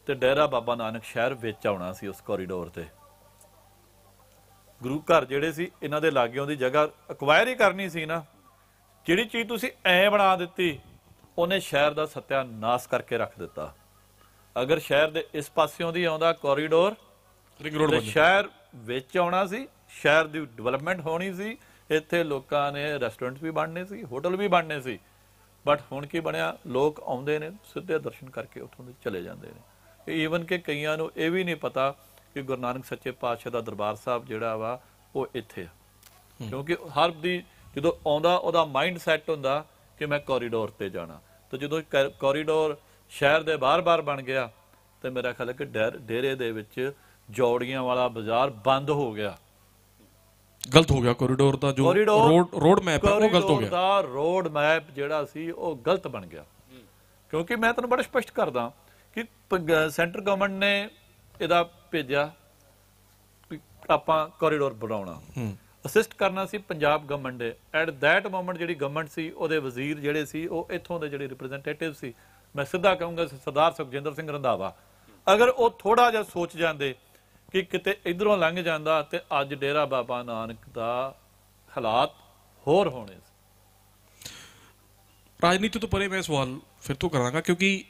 तो डेरा बाबा नानक शहर विच आउणा सी। उस कॉरीडोर से गुरु घर जिहड़े सी इन्हां दे लागियों की जगह अक्वायर ही करनी सी ना। जिहड़ी चीज़ तुसीं ऐ बना दित्ती उन्हें शहर का सत्यानाश करके रख दिता। अगर शहर के इस पासियों की आउंदा कॉरीडोर, शहर विच आउणा सी, शहर की डिवेलपमेंट होनी सी, ਇੱਥੇ ਲੋਕਾਂ ਨੇ ਰੈਸਟੋਰੈਂਟਸ ਵੀ ਬਣਨੇ ਸੀ, ਹੋਟਲ ਵੀ ਬਣਨੇ ਸੀ, ਬਟ ਹੁਣ ਕੀ ਬਣਿਆ, ਲੋਕ ਆਉਂਦੇ ਨੇ ਸਿੱਧੇ ਦਰਸ਼ਨ ਕਰਕੇ ਉੱਥੋਂ ਦੇ ਚਲੇ ਜਾਂਦੇ ਨੇ। ਈਵਨ ਕਿ ਕਈਆਂ ਨੂੰ ਇਹ ਵੀ ਨਹੀਂ ਪਤਾ ਕਿ ਗੁਰੂ ਨਾਨਕ ਸੱਚੇ ਪਾਤਸ਼ਾਹ ਦਾ ਦਰਬਾਰ ਸਾਹਿਬ ਜਿਹੜਾ ਵਾ ਉਹ ਇੱਥੇ ਆ, ਕਿਉਂਕਿ ਹਰ ਦੀ ਜਦੋਂ ਆਉਂਦਾ ਉਹਦਾ ਮਾਈਂਡ ਸੈੱਟ ਹੁੰਦਾ ਕਿ ਮੈਂ ਕੋਰੀਡੋਰ ਤੇ ਜਾਣਾ, ਤੇ ਜਦੋਂ ਕੋਰੀਡੋਰ ਸ਼ਹਿਰ ਦੇ ਬਾਹਰ-ਬਾਹਰ ਬਣ ਗਿਆ ਤੇ ਮੇਰਾ ਖਿਆਲ ਹੈ ਕਿ ਡੇਰੇ ਦੇ ਵਿੱਚ ਜੌੜੀਆਂ ਵਾਲਾ ਬਾਜ਼ਾਰ ਬੰਦ ਹੋ ਗਿਆ, ਗਲਤ ਹੋ ਗਿਆ। ਕੋਰੀਡੋਰ ਦਾ ਜੋ ਰੋਡ ਮੈਪ ਉਹ ਗਲਤ ਹੋ ਗਿਆ, ਦਾ ਰੋਡ ਮੈਪ ਜਿਹੜਾ ਸੀ ਉਹ ਗਲਤ ਬਣ ਗਿਆ। ਕਿਉਂਕਿ ਮੈਂ ਤੁਹਾਨੂੰ ਬੜਾ ਸਪਸ਼ਟ ਕਰਦਾ ਕਿ ਸੈਂਟਰ ਗਵਰਨਮੈਂਟ ਨੇ ਇਹਦਾ ਭੇਜਿਆ ਆਪਾਂ ਕੋਰੀਡੋਰ ਬਣਾਉਣਾ, ਅਸਿਸਟ ਕਰਨਾ ਸੀ ਪੰਜਾਬ ਗਵਰਨਮੈਂਟ ਦੇ। ਐਟ ਦੈਟ ਮੋਮੈਂਟ ਜਿਹੜੀ ਗਵਰਨਮੈਂਟ ਸੀ ਉਹਦੇ ਵਜ਼ੀਰ ਜਿਹੜੇ ਸੀ ਉਹ ਇੱਥੋਂ ਦੇ ਜਿਹੜੇ ਰਿਪ੍ਰੈਜ਼ੈਂਟੇਟਿਵ ਸੀ, ਮੈਂ ਸਿੱਧਾ ਕਹੂੰਗਾ ਸਰਦਾਰ ਸੁਖਜਿੰਦਰ ਸਿੰਘ ਰੰਧਾਵਾ, ਅਗਰ ਉਹ ਥੋੜਾ ਜਿਹਾ ਸੋਚ ਜਾਂਦੇ ਕਿ ਕਿਤੇ ਇਧਰੋਂ ਲੰਘ ਜਾਂਦਾ ਤੇ ਅੱਜ ਡੇਰਾ ਬਾਬਾ ਨਾਨਕ ਦਾ ਹਾਲਾਤ ਹੋਰ ਹੋਣੇ ਸੀ। ਰਾਜਨੀਤੀ ਤੋਂ ਪਰੇ ਮੈਂ ਸਵਾਲ ਫਿਰ ਤੋਂ ਕਰਾਂਗਾ, ਕਿਉਂਕਿ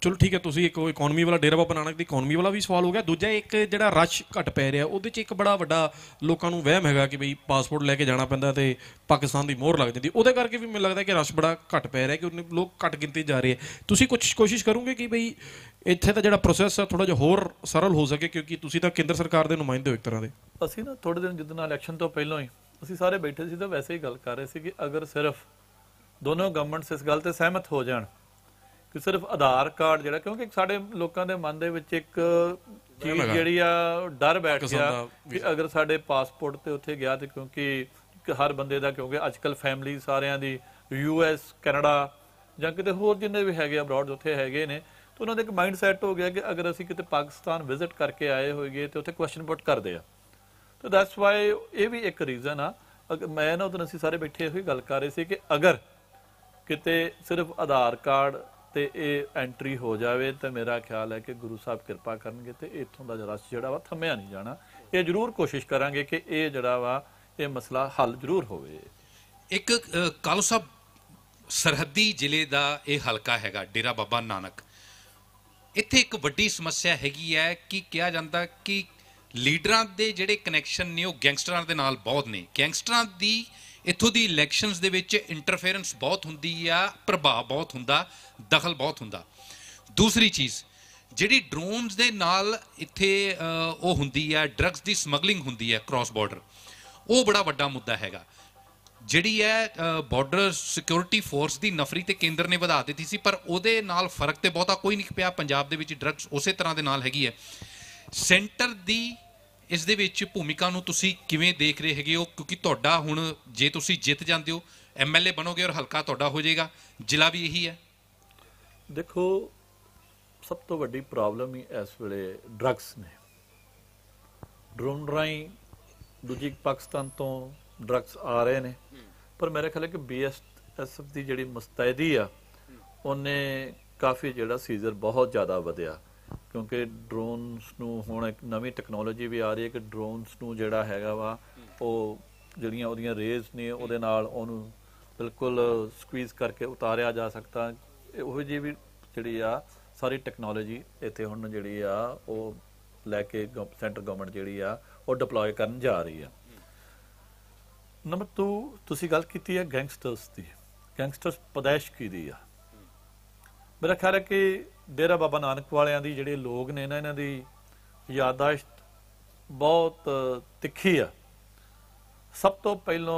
ਚਲੋ ਠੀਕ ਹੈ ਤੁਸੀਂ ਇੱਕ ਇਕਨੋਮੀ ਵਾਲਾ ਡੇਰਾ ਬਾਬਾ ਨਾਨਕ ਦੀ ਇਕਨੋਮੀ ਵਾਲਾ ਵੀ ਸਵਾਲ ਹੋ ਗਿਆ, ਦੂਜਾ ਇੱਕ ਜਿਹੜਾ ਰਸ਼ ਘਟ ਪੈ ਰਿਹਾ ਉਹਦੇ 'ਚ ਇੱਕ ਬੜਾ ਵੱਡਾ ਲੋਕਾਂ ਨੂੰ ਵਹਿਮ ਹੈਗਾ ਕਿ ਬਈ ਪਾਸਪੋਰਟ ਲੈ ਕੇ ਜਾਣਾ ਪੈਂਦਾ ਤੇ ਪਾਕਿਸਤਾਨ ਦੀ ਮੋਹਰ ਲੱਗ ਜਾਂਦੀ, ਉਹਦੇ ਕਰਕੇ ਵੀ ਮੈਨੂੰ ਲੱਗਦਾ ਕਿ ਰਸ਼ ਬੜਾ ਘਟ ਪੈ ਰਿਹਾ, ਕਿ ਉਹਨੇ ਲੋਕ ਘੱਟ ਗਿਣਤੀ ਜਾ ਰਹੇ। ਤੁਸੀਂ ਕੁਛ ਕੋਸ਼ਿਸ਼ ਕਰੋਗੇ ਕਿ ਬਈ ਇੱਥੇ ਦਾ ਜਿਹੜਾ ਪ੍ਰੋਸੈਸ ਆ ਥੋੜ੍ਹਾ ਜਿਹਾ ਹੋਰ ਸਰਲ ਹੋ ਸਕੇ, ਕਿਉਂਕਿ ਤੁਸੀਂ ਤਾਂ ਕੇਂਦਰ ਸਰਕਾਰ ਦੇ ਨੁਮਾਇੰਦੇ ਹੋ ਇੱਕ ਤਰ੍ਹਾਂ ਦੇ? ਅਸੀਂ ਨਾ ਥੋੜ੍ਹੇ ਦਿਨ ਜਿੱਦਾਂ ਇਲੈਕਸ਼ਨ ਤੋਂ ਪਹਿਲਾਂ ਹੀ ਅਸੀਂ ਸਾਰੇ ਬੈਠੇ ਸੀ ਤਾਂ ਵੈਸੇ ਹੀ ਗੱਲ ਕਰ ਰਹੇ ਸੀ ਕਿ ਅਗਰ ਸਿਰਫ ਦੋਨੋਂ ਗਵਰਨਮੈਂਟਸ ਇਸ ਗੱਲ 'ਤੇ ਸਹਿਮਤ ਹੋ ਜਾਣ ਕਿ ਸਿਰਫ ਆਧਾਰ ਕਾਰਡ ਜਿਹੜਾ, ਕਿਉਂਕਿ ਸਾਡੇ ਲੋਕਾਂ ਦੇ ਮਨ ਦੇ ਵਿੱਚ ਇੱਕ ਚੀਜ਼ ਜਿਹੜੀ ਆ ਡਰ ਬੈਠ ਗਿਆ ਕਿ ਅਗਰ ਸਾਡੇ ਪਾਸਪੋਰਟ ਤੇ ਉੱਥੇ ਗਿਆ ਤੇ, ਕਿਉਂਕਿ ਹਰ ਬੰਦੇ ਦਾ, ਕਿਉਂਕਿ ਅੱਜ ਕੱਲ੍ਹ ਫੈਮਿਲੀ ਸਾਰਿਆਂ ਦੀ US ਕੈਨੇਡਾ ਜਾਂ ਕਿਤੇ ਹੋਰ ਜਿੰਨੇ ਵੀ ਹੈਗੇ ਅਬਰਾਡ ਉੱਥੇ ਹੈਗੇ ਨੇ, ਤੇ ਉਹਨਾਂ ਦਾ ਇੱਕ ਮਾਈਂਡ ਸੈੱਟ ਹੋ ਗਿਆ ਕਿ ਅਗਰ ਅਸੀਂ ਕਿਤੇ ਪਾਕਿਸਤਾਨ ਵਿਜ਼ਿਟ ਕਰਕੇ ਆਏ ਹੋਈਏ ਤੇ ਉੱਥੇ ਕੁਐਸਚਨ ਪੁੱਟ ਕਰਦੇ ਆ, ਤੇ ਦੈਟਸ ਵਾਈ ਇਹ ਵੀ ਇੱਕ ਰੀਜ਼ਨ ਆ। ਮੈਂ ਨਾ ਉਦੋਂ ਅਸੀਂ ਸਾਰੇ ਬੈਠੇ ਇਹੋ ਹੀ ਗੱਲ ਕਰ ਰਹੇ ਸੀ ਕਿ ਅਗਰ ਕਿਤੇ ਸਿਰਫ ਆਧਾਰ ਕਾਰਡ ਤੇ ਇਹ ਐਂਟਰੀ ਹੋ ਜਾਵੇ ਤਾਂ ਮੇਰਾ ਖਿਆਲ ਹੈ ਕਿ ਗੁਰੂ ਸਾਹਿਬ ਕਿਰਪਾ ਕਰਨਗੇ ਤੇ ਇੱਥੋਂ ਦਾ ਰਸ ਜਿਹੜਾ ਵਾ ਥੰਮਿਆ ਨਹੀਂ ਜਾਣਾ। ਇਹ ਜ਼ਰੂਰ ਕੋਸ਼ਿਸ਼ ਕਰਾਂਗੇ ਕਿ ਇਹ ਜਿਹੜਾ ਵਾ ਇਹ ਮਸਲਾ ਹੱਲ ਜ਼ਰੂਰ ਹੋਵੇ। ਇੱਕ ਕਾਲੂ ਸਾਹਿਬ ਸਰਹੱਦੀ ਜ਼ਿਲ੍ਹੇ ਦਾ ਇਹ ਹਲਕਾ ਹੈਗਾ ਡੇਰਾ ਬਾਬਾ ਨਾਨਕ, ਇੱਥੇ ਇੱਕ ਵੱਡੀ ਸਮੱਸਿਆ ਹੈਗੀ ਹੈ ਕਿ ਕਿਹਾ ਜਾਂਦਾ ਕਿ ਲੀਡਰਾਂ ਦੇ ਜਿਹੜੇ ਕਨੈਕਸ਼ਨ ਨੇ ਉਹ ਗੈਂਗਸਟਰਾਂ ਦੇ ਨਾਲ ਬਹੁਤ ਨੇ, ਗੈਂਗਸਟਰਾਂ ਦੀ ਇੱਥੋਂ ਦੀ ਇਲੈਕਸ਼ਨਸ ਦੇ ਵਿੱਚ ਇੰਟਰਫੇਰੈਂਸ ਬਹੁਤ ਹੁੰਦੀ ਆ, ਪ੍ਰਭਾਵ ਬਹੁਤ ਹੁੰਦਾ, ਦਖਲ ਬਹੁਤ ਹੁੰਦਾ। ਦੂਸਰੀ ਚੀਜ਼ ਜਿਹੜੀ ਡਰੋਨਸ ਦੇ ਨਾਲ ਇੱਥੇ ਉਹ ਹੁੰਦੀ ਆ, ਡਰੱਗਸ ਦੀ ਸਮਗਲਿੰਗ ਹੁੰਦੀ ਆ ਕ੍ਰਾਸ ਬਾਰਡਰ, ਉਹ ਬੜਾ ਵੱਡਾ ਮੁੱਦਾ ਹੈਗਾ। ਜਿਹੜੀ ਹੈ ਬਾਰਡਰ ਸਿਕਿਉਰਿਟੀ ਫੋਰਸ ਦੀ ਨਫਰੀ ਤੇ ਕੇਂਦਰ ਨੇ ਵਧਾ ਦਿੱਤੀ ਸੀ, ਪਰ ਉਹਦੇ ਨਾਲ ਫਰਕ ਤੇ ਬਹੁਤਾ ਕੋਈ ਨਹੀਂ ਪਿਆ। ਪੰਜਾਬ ਦੇ ਵਿੱਚ ਡਰੱਗਸ ਉਸੇ ਤਰ੍ਹਾਂ ਦੇ ਨਾਲ ਹੈਗੀ ਹੈ। ਸੈਂਟਰ ਦੀ ਇਸ ਦੇ ਵਿੱਚ ਭੂਮਿਕਾ ਨੂੰ ਤੁਸੀਂ ਕਿਵੇਂ ਦੇਖ ਰਹੇ ਹੈਗੇ ਹੋ, ਕਿਉਂਕਿ ਤੁਹਾਡਾ ਹੁਣ ਜੇ ਤੁਸੀਂ ਜਿੱਤ ਜਾਂਦੇ ਹੋ MLA ਬਣੋਗੇ ਔਰ ਹਲਕਾ ਤੁਹਾਡਾ ਹੋ ਜਾਏਗਾ, ਜ਼ਿਲ੍ਹਾ ਵੀ ਇਹੀ ਹੈ? ਦੇਖੋ, ਸਭ ਤੋਂ ਵੱਡੀ ਪ੍ਰੋਬਲਮ ਹੀ ਇਸ ਵੇਲੇ ਡਰੱਗਸ ਨੇ। ਡਰੋਨ ਰਾਹੀਂ ਦੂਜੀ ਪਾਕਿਸਤਾਨ ਤੋਂ ਡਰੱਗਸ ਆ ਰਹੇ ਨੇ, ਪਰ ਮੇਰੇ ਖਿਆਲ ਹੈ ਕਿ BSF ਦੀ ਜਿਹੜੀ ਮੁਸਤੈਦੀ ਆ ਉਹਨੇ ਕਾਫੀ ਜਿਹੜਾ ਸੀਜ਼ਰ ਬਹੁਤ ਜ਼ਿਆਦਾ ਵਧਿਆ, ਕਿਉਂਕਿ ਡਰੋਨਸ ਨੂੰ ਹੁਣ ਇੱਕ ਨਵੀਂ ਟੈਕਨੋਲੋਜੀ ਵੀ ਆ ਰਹੀ ਹੈ ਕਿ ਡਰੋਨਸ ਨੂੰ ਜਿਹੜਾ ਹੈਗਾ ਵਾ ਉਹ ਜਿਹੜੀਆਂ ਉਹਦੀਆਂ ਰੇਜ਼ ਨੇ ਉਹਦੇ ਨਾਲ ਉਹਨੂੰ ਬਿਲਕੁਲ ਸਕਵੀਜ਼ ਕਰਕੇ ਉਤਾਰਿਆ ਜਾ ਸਕਦਾ। ਉਹੋ ਜਿਹੀ ਵੀ ਜਿਹੜੀ ਆ ਸਾਰੀ ਟੈਕਨੋਲੋਜੀ ਇੱਥੇ ਹੁਣ ਜਿਹੜੀ ਆ ਉਹ ਲੈ ਕੇ ਸੈਂਟਰ ਗਵਰਨਮੈਂਟ ਜਿਹੜੀ ਆ ਉਹ ਡਿਪਲੋਏ ਕਰਨ ਜਾ ਰਹੀ ਆ। ਨੰਬਰ 2 ਤੁਸੀਂ ਗੱਲ ਕੀਤੀ ਹੈ ਗੈਂਗਸਟਰਸ ਦੀ, ਗੈਂਗਸਟਰਸ ਪਦਾਇਸ਼ ਕੀ ਦੀ ਆ। ਮੇਰਾ ਖਿਆਲ ਹੈ ਕਿ ਡੇਰਾ ਬਾਬਾ ਨਾਨਕ ਵਾਲਿਆਂ ਦੀ ਜਿਹੜੇ ਲੋਕ ਨੇ ਨਾ, ਇਹਨਾਂ ਦੀ ਯਾਦਾਸ਼ਤ ਬਹੁਤ ਤਿੱਖੀ ਆ। ਸਭ ਤੋਂ ਪਹਿਲਾਂ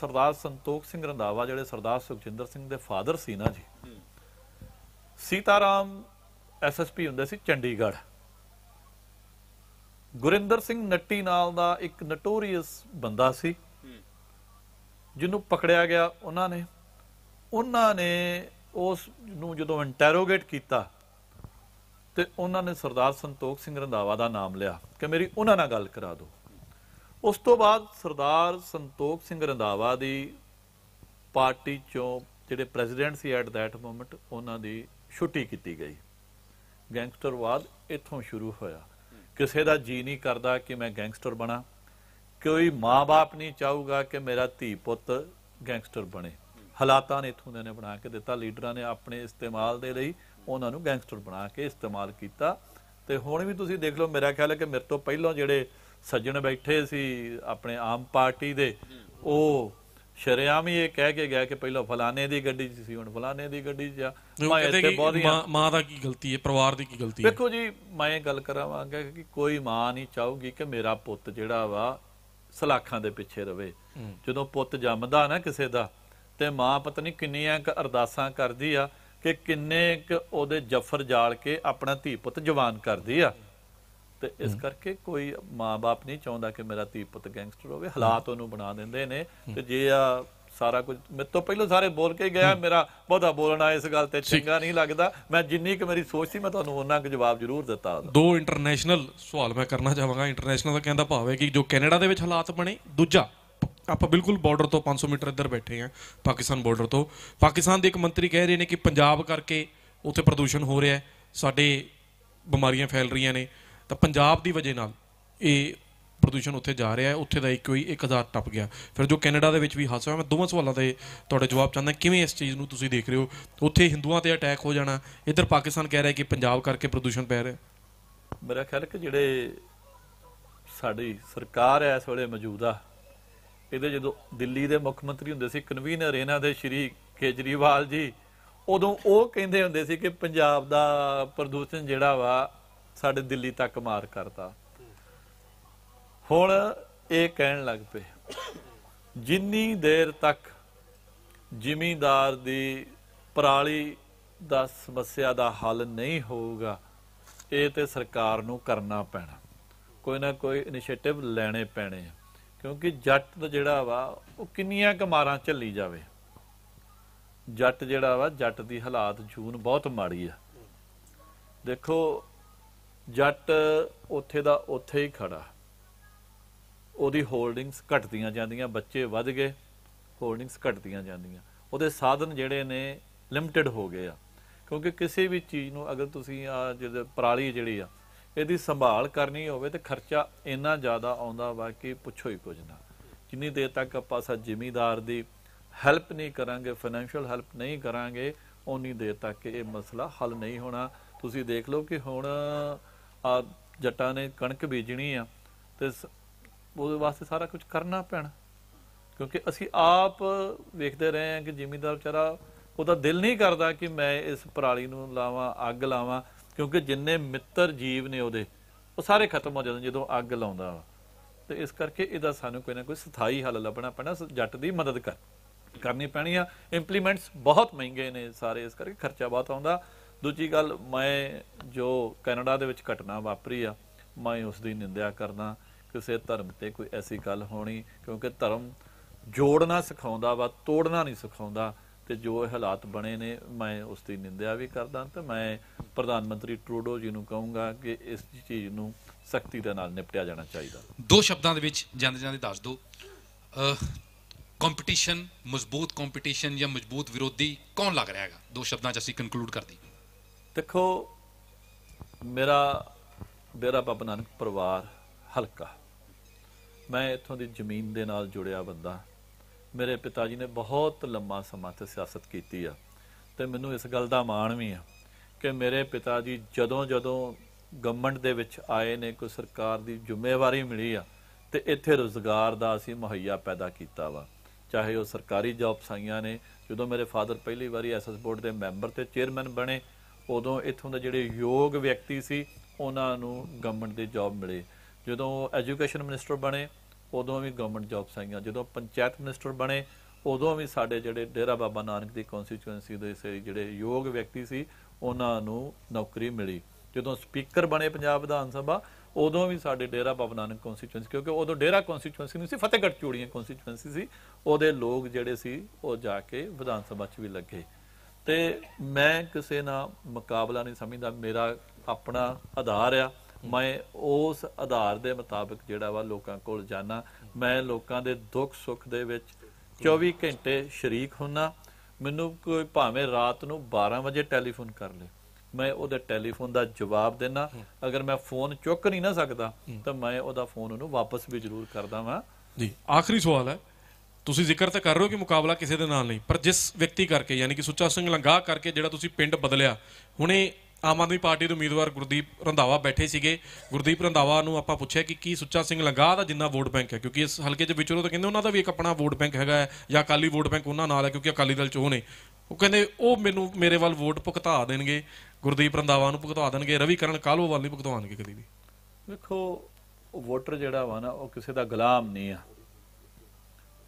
ਸਰਦਾਰ ਸੰਤੋਖ ਸਿੰਘ ਰੰਧਾਵਾ ਜਿਹੜੇ ਸਰਦਾਰ ਸੁਖਜਿੰਦਰ ਸਿੰਘ ਦੇ ਫਾਦਰ ਸੀ ਨਾ ਜੀ, ਸੀਤਾਰਾਮ SSP ਹੁੰਦੇ ਸੀ ਚੰਡੀਗੜ੍ਹ। ਗੁਰਿੰਦਰ ਸਿੰਘ ਨੱਟੀ ਨਾਲ ਦਾ ਇੱਕ ਨਟੋਰੀਅਸ ਬੰਦਾ ਸੀ ਜਿਹਨੂੰ ਪਕੜਿਆ ਗਿਆ। ਉਹਨਾਂ ਨੇ ਉਸ ਨੂੰ ਜਦੋਂ ਇੰਟੈਰੋਗੇਟ ਕੀਤਾ ਤੇ ਉਹਨਾਂ ਨੇ ਸਰਦਾਰ ਸੰਤੋਖ ਸਿੰਘ ਰੰਧਾਵਾ ਦਾ ਨਾਮ ਲਿਆ ਕਿ ਮੇਰੀ ਉਹਨਾਂ ਨਾਲ ਗੱਲ ਕਰਾ ਦਿਓ। ਉਸ ਤੋਂ ਬਾਅਦ ਸਰਦਾਰ ਸੰਤੋਖ ਸਿੰਘ ਰੰਧਾਵਾ ਦੀ ਪਾਰਟੀ ਚੋਂ ਜਿਹੜੇ ਪ੍ਰੈਜ਼ੀਡੈਂਟ ਸੀ ਐਟ ਦੈਟ ਮੋਮੈਂਟ ਉਹਨਾਂ ਦੀ ਛੁੱਟੀ ਕੀਤੀ ਗਈ। ਗੈਂਗਸਟਰਵਾਦ ਇੱਥੋਂ ਸ਼ੁਰੂ ਹੋਇਆ। ਕਿਸੇ ਦਾ ਜੀ ਨਹੀਂ ਕਰਦਾ ਕਿ ਮੈਂ ਗੈਂਗਸਟਰ ਬਣਾ, ਕੋਈ ਮਾਂ-ਬਾਪ ਨਹੀਂ ਚਾਹੂਗਾ ਕਿ ਮੇਰਾ ਧੀ ਪੁੱਤ ਗੈਂਗਸਟਰ ਬਣੇ। ਹਾਲਾਤਾਂ ਨੇ ਇੱਥੋਂ ਦੇ ਨੇ ਬਣਾ ਕੇ ਦਿੱਤਾ, ਲੀਡਰਾਂ ਨੇ ਆਪਣੇ ਇਸਤੇਮਾਲ ਦੇ ਲਈ ਉਹਨਾਂ ਨੂੰ ਗੈਂਗਸਟਰ ਬਣਾ ਕੇ ਇਸਤੇਮਾਲ ਕੀਤਾ। ਤੇ ਹੁਣ ਵੀ ਤੁਸੀਂ ਦੇਖ ਲਓ, ਮੇਰਾ ਖਿਆਲ ਹੈ ਕਿ ਮੇਰੇ ਤੋਂ ਪਹਿਲਾਂ ਜਿਹੜੇ ਸੱਜਣ ਬੈਠੇ ਸੀ ਆਪਣੇ ਆਮ ਪਾਰਟੀ ਦੇ ਉਹ ਸ਼ਰਿਆਮ ਹੀ ਇਹ ਕਹਿ ਕੇ ਗਿਆ ਕਿ ਪਹਿਲਾਂ ਫਲਾਣੇ ਦੀ ਗੱਡੀ 'ਚ ਸੀ ਹੁਣ ਫਲਾਣੇ ਦੀ ਗੱਡੀ 'ਚ ਆ। ਮਾਂ ਦਾ ਕੀ ਗਲਤੀ ਹੈ, ਪਰਿਵਾਰ ਦੀ ਕੀ ਗਲਤੀ ਹੈ? ਦੇਖੋ ਜੀ ਮੈਂ ਇਹ ਗੱਲ ਕਰਾਂਗਾ ਕਿ ਕੋਈ ਮਾਂ ਨਹੀਂ ਚਾਹੂਗੀ ਕਿ ਮੇਰਾ ਪੁੱਤ ਜਿਹੜਾ ਵਾ ਸਲਾਖਾਂ ਦੇ ਪਿੱਛੇ ਰਵੇ। ਜਦੋਂ ਪੁੱਤ ਜੰਮਦਾ ਨਾ ਕਿਸੇ ਦਾ ਤੇ ਮਾਂ ਪਤਾ ਨਹੀਂ ਕਿੰਨੀਆਂ ਅਰਦਾਸਾਂ ਕਰਦੀ ਆ ਕਿ ਕਿੰਨੇ ਕੁ ਉਹਦੇ ਜਫਰ ਜਾਲ ਕੇ ਆਪਣਾ ਧੀ ਪੁੱਤ ਜਵਾਨ ਕਰਦੀ ਆ। तो इस करके कोई माँ बाप नहीं चाहता कि मेरा धी पुत गैंगस्टर होवे। हालात उन्होंने बना देंदे ने ते जे आ सारा कुछ मेरे तो पहले सारे बोल के गया। मेरा बहुता बोलना इस गल ते चंगा नहीं लगता। मैं जिन्नी कि मेरी सोच सी मैं तुहानूं उन्ना क जवाब जरूर दिता। दो इंटरनेशनल सवाल मैं करना चाहांगा। इंटरनेशनल का कहना भाव है कि जो कैनेडा के हालात बने, दूजा आप बिल्कुल बॉर्डर तो 500 मीटर इधर बैठे हैं पाकिस्तान बॉर्डर तो। पाकिस्तान के एक मंत्री कह रहे हैं कि पंजाब करके उत्थे प्रदूषण हो रहा है, साडे बीमारियां फैल रही ने, तो पंजाब की वजह नाल ये प्रदूषण उत्थे जा रहा है, उत्थे दा एक कोई 1000 टप गया। फिर जो कैनेडा दे विच वी हादसा होया, मैं दोवां सवालों के तुहाडे जवाब चाहना किवें इस चीज़ नूं तुसीं देख रहे हो? उत्थे हिंदुआं ते अटैक हो जाना, इधर पाकिस्तान कह रहा है कि पंजाब करके प्रदूषण पै रहा है। मेरा ख्याल कि जिहड़े साडी सरकार है इस वेले मौजूदा, इहदे जदों दिल्ली दे मुख मंत्री हुंदे सी कन्वीनर इहनां दे श्री केजरीवाल जी, उदों ओह कहिंदे हुंदे सी कि पंजाब दा प्रदूषण जिहड़ा वा साढ़े दिल्ली तक मार करता। हुण ये कहन लग पे जिन्नी देर तक जिमींदार दी पराली दा समस्या दा हल नहीं होगा, ये तो सरकार नूं करना पैना, कोई ना कोई इनिशिएटिव लेने पैने, क्योंकि जट दा जिहड़ा वा वो किन्नियां कमारां झल्ली जावे। जट जिहड़ा वा जट दी हालात जून बहुत माड़ी आ। देखो जट उत्थे दा उत्थे ही खड़ा, ओदी होल्डिंग्स घटदियां जांदियां, बच्चे वध गए, होल्डिंग्स घटदियां जांदियां, ओदे साधन जिहड़े ने लिमिटेड हो गए आ। क्योंकि किसी भी चीज़ नूं अगर तुसीं जिहड़ी पराली जिहड़ी आ इहदी संभाल करनी होवे ते खर्चा इन्ना ज़्यादा आउंदा वा कि पुछो ही कुछ ना। जिन्नी देर तक आपां ज़मींदार दी हैल्प नहीं करांगे, फाइनैंशियल हैल्प नहीं करांगे, उन्नी देर तक ये मसला हल नहीं होना। तुसीं देख लो कि हुण जट्टां ने कणक बीजनी आ ते उहदे वास्ते सारा कुछ करना पैना, क्योंकि असीं आप वेखदे रहे हैं कि जिमींदार बेचारा उहदा दिल नहीं करदा कि मैं इस पराली नूं लावां, अग लावां, क्योंकि जिन्ने मित्र जीव ने उहदे वो सारे खत्म हो जाते जदों अग लाउंदा। तो इस करके इहदा सानूं कोई ना कोई स्थाई हल लभना पैना, जट दी मदद करनी पैनी आ। इंपलीमेंट्स बहुत महंगे ने सारे, इस करके खर्चा बहुत आउंदा। दूजी गल, मैं जो कैनेडा दे विच घटना वापरी आ मैं उसकी निंदा करना। किसी धर्म ते कोई ऐसी गल होनी, क्योंकि धर्म जोड़ना सिखाउंदा वा, तोड़ना नहीं सिखाउंदा। ते जो हालात बने ने मैं उसकी निंदा भी करदा। तो मैं प्रधानमंत्री ट्रूडो जी नूं कहूँगा कि इस चीज़ नूं सख्ती दे नाल निपटिया जाना चाहिए। दो शब्दां दे विच जांदे जांदे दस दो, कॉम्पीटिशन, मजबूत कॉम्पीटिशन या मजबूत विरोधी कौन लग रहा है? दो शब्दां च असीं कंकलूड कर दी। देखो मेरा डेरा बाबा नानक परिवार हल्का, मैं इतों की जमीन के नाल जुड़िया बंदा। मेरे पिता जी ने बहुत लम्बा समा तो सियासत की है, तो मैनू इस गल का माण भी है कि मेरे पिता जी जदों जदों गवर्नमेंट दे विच आए ने, कोई सरकार की जिम्मेवारी मिली आ, तो इत्थे रोज़गार का असीं मुहैया पैदा किया वा। चाहे वह सरकारी जॉब्स आईया ने, जदों मेरे फादर पहली बारी SS बोर्ड के मैंबर तो चेयरमैन बने, उदों इतों के जोड़े योग व्यक्ति से उन्होंने गवर्नमेंट की जॉब मिले। जो एजुकेशन मिनिस्टर बने उदों भी गवर्नमेंट जॉब्स आई, जो पंचायत मिनिस्टर बने उदों भी साढ़े जोड़े डेरा बाबा नानक की कॉन्स्टिट्यूएंसी के जोड़े योग व्यक्ति से उन्होंने नौकरी मिली। जो स्पीकर बने पंजाब विधान सभा उदों भी साढ़े डेरा बाबा नानक कॉन्स्टिट्यूएंसी, क्योंकि उदों डेरा कॉन्स्टिट्यूएंसी नहीं सी, फतेहगढ़ चूड़ियां कॉन्स्टिट्यूएंसी सी, उहदे लोग जोड़े सी वो जाके विधान सभा भी लगे। तो मैं किसी ना मुकाबला नहीं समझदा, मेरा अपना आधार आ, मैं उस आधार के मुताबिक जिहड़ा वा लोकां कोल जाना। मैं लोकां दे दुख सुख दे विच 24 घंटे शरीक हुन्ना। मैनू कोई भावें रात नूं 12 बजे टैलीफोन कर ले, मैं उहदे टैलीफोन का जवाब देना। अगर मैं फोन चुक नहीं ना सकदा तो मैं उहदा फोन उहनूं वापस भी जरूर करदा वां। जी आखिरी सवाल है, तुसीं जिक्र तो कर रहे हो कि मुकाबला किसी के नाल नहीं, पर जिस व्यक्ति करके यानी कि सुच्चा सिंह लंगाह करके जिहड़ा तुसीं पिंड बदलिया, हुणे आम आदमी पार्टी के उम्मीदवार गुरदीप रंधावा बैठे सीगे। गुरदीप रंधावा नूं आपां पुछिया कि सुच्चा सिंह लंगाह दा जिन्ना वोट बैंक है, क्योंकि इस हल्के च विचरों तो कहिंदे उन्हां दा भी एक अपना वोट बैंक हैगा है, या अकाली वोट बैंक उन्हां नाल है क्योंकि अकाली दल चों ने, वो कहिंदे वो मैनूं मेरे वाल वोट भुगता देणगे, गुरदीप रंधावा नूं भुगता देणगे, रवि करण काहलो वाल नहीं भुगताउणगे कदी भी। देखो वोटर जिहड़ा वा ना वो किसी दा गुलाम नहीं आ,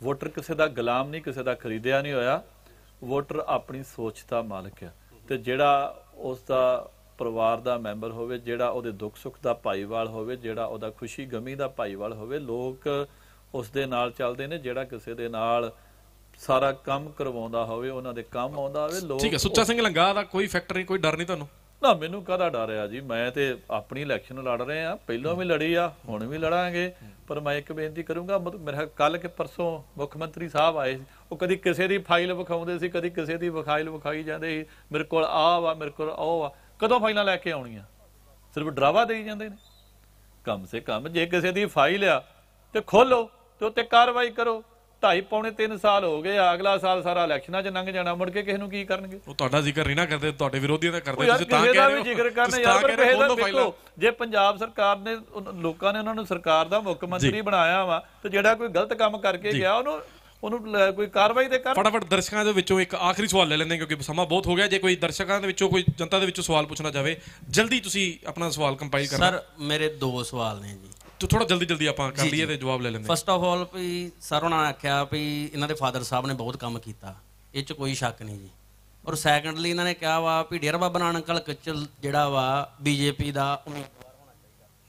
वोटर किसी दा गुलाम नहीं, किसी दा खरीदिया नहीं होया, वोटर अपनी सोच दा मालिक है ते जिहड़ा उसका परिवार का मैंबर होवे, जिहड़ा उहदे दुख सुख का भाईवाल होवे, जिहड़ा उहदा खुशी गमी का भाईवाल होवे, लोग उस दे नाल चलदे ने, जिहड़ा किसी दे नाल सारा काम करवाउंदा होवे उहनां दे काम आउंदा होवे। लोग ठीक है, सुच्चा सिंह लंगाह दा कोई फैक्टर नहीं, कोई डर नहीं तुहानूं? ना, मैनूं काहदा डर आ जी, मैं ते अपनी इलैक्शन लड़ रहे आ, पहलों भी लड़ी आ, हुण भी लड़ांगे, पर मैं एक बेनती करूँगा, मेरा कल के परसों मुख्यमंत्री साहब आए, वो कभी किसी की फाइल विखाते सी, कभी किसी की फाइल विखाई जाते ही, मेरे को आ वा, मेरे को ओ वा, कदों फाइलों लैके आउणियां? सिर्फ डरावा देई जाते हैं। कम से कम जे किसी की फाइल आ तो खोलो तो उत्ते कार्रवाई करो। ढाई पौने तीन साल हो गए, अगला साल सारा इलैक्शनां च लंघ जाना, मुड़ के किसी नूं की करनगे? वो तुहाडा जिक्र नहीं ना करदे, तुहाडे विरोधियों दा करदे, तुसीं तां कह रहे हो जिक्र करना यार। पर देखो जे पंजाब सरकार ने लोकां ने उन्हां नूं सरकार दा मुख मंत्री बनाया वा ते जिहड़ा कोई गलत काम करके गया उहनूं उहनूं कोई कार्रवाई ते कर। फटाफट दर्शकों के विचों एक आखिरी सवाल ले लैंदे क्योंकि समा बहुत हो गया। जे कोई दर्शकों के विचों कोई जनता के विचों सवाल पूछना चाहे, जल्दी तुसीं अपना सवाल कंपाइल करना। सर मेरे दो सवाल ने जी, तो थोड़ा जल्दी जल्दी आप कर लिए तो जवाब ले लेंगे। फस्ट ऑफ ऑल भी सर उन्होंने आख्या भी इन्होंने फादर साहब ने बहुत काम किया, ये कोई शक नहीं जी। और सैकेंडली इन्होंने कहा वा भी डेरा बाबा नानक कल कचल जोड़ा वा बीजेपी का उम्मीदवार होना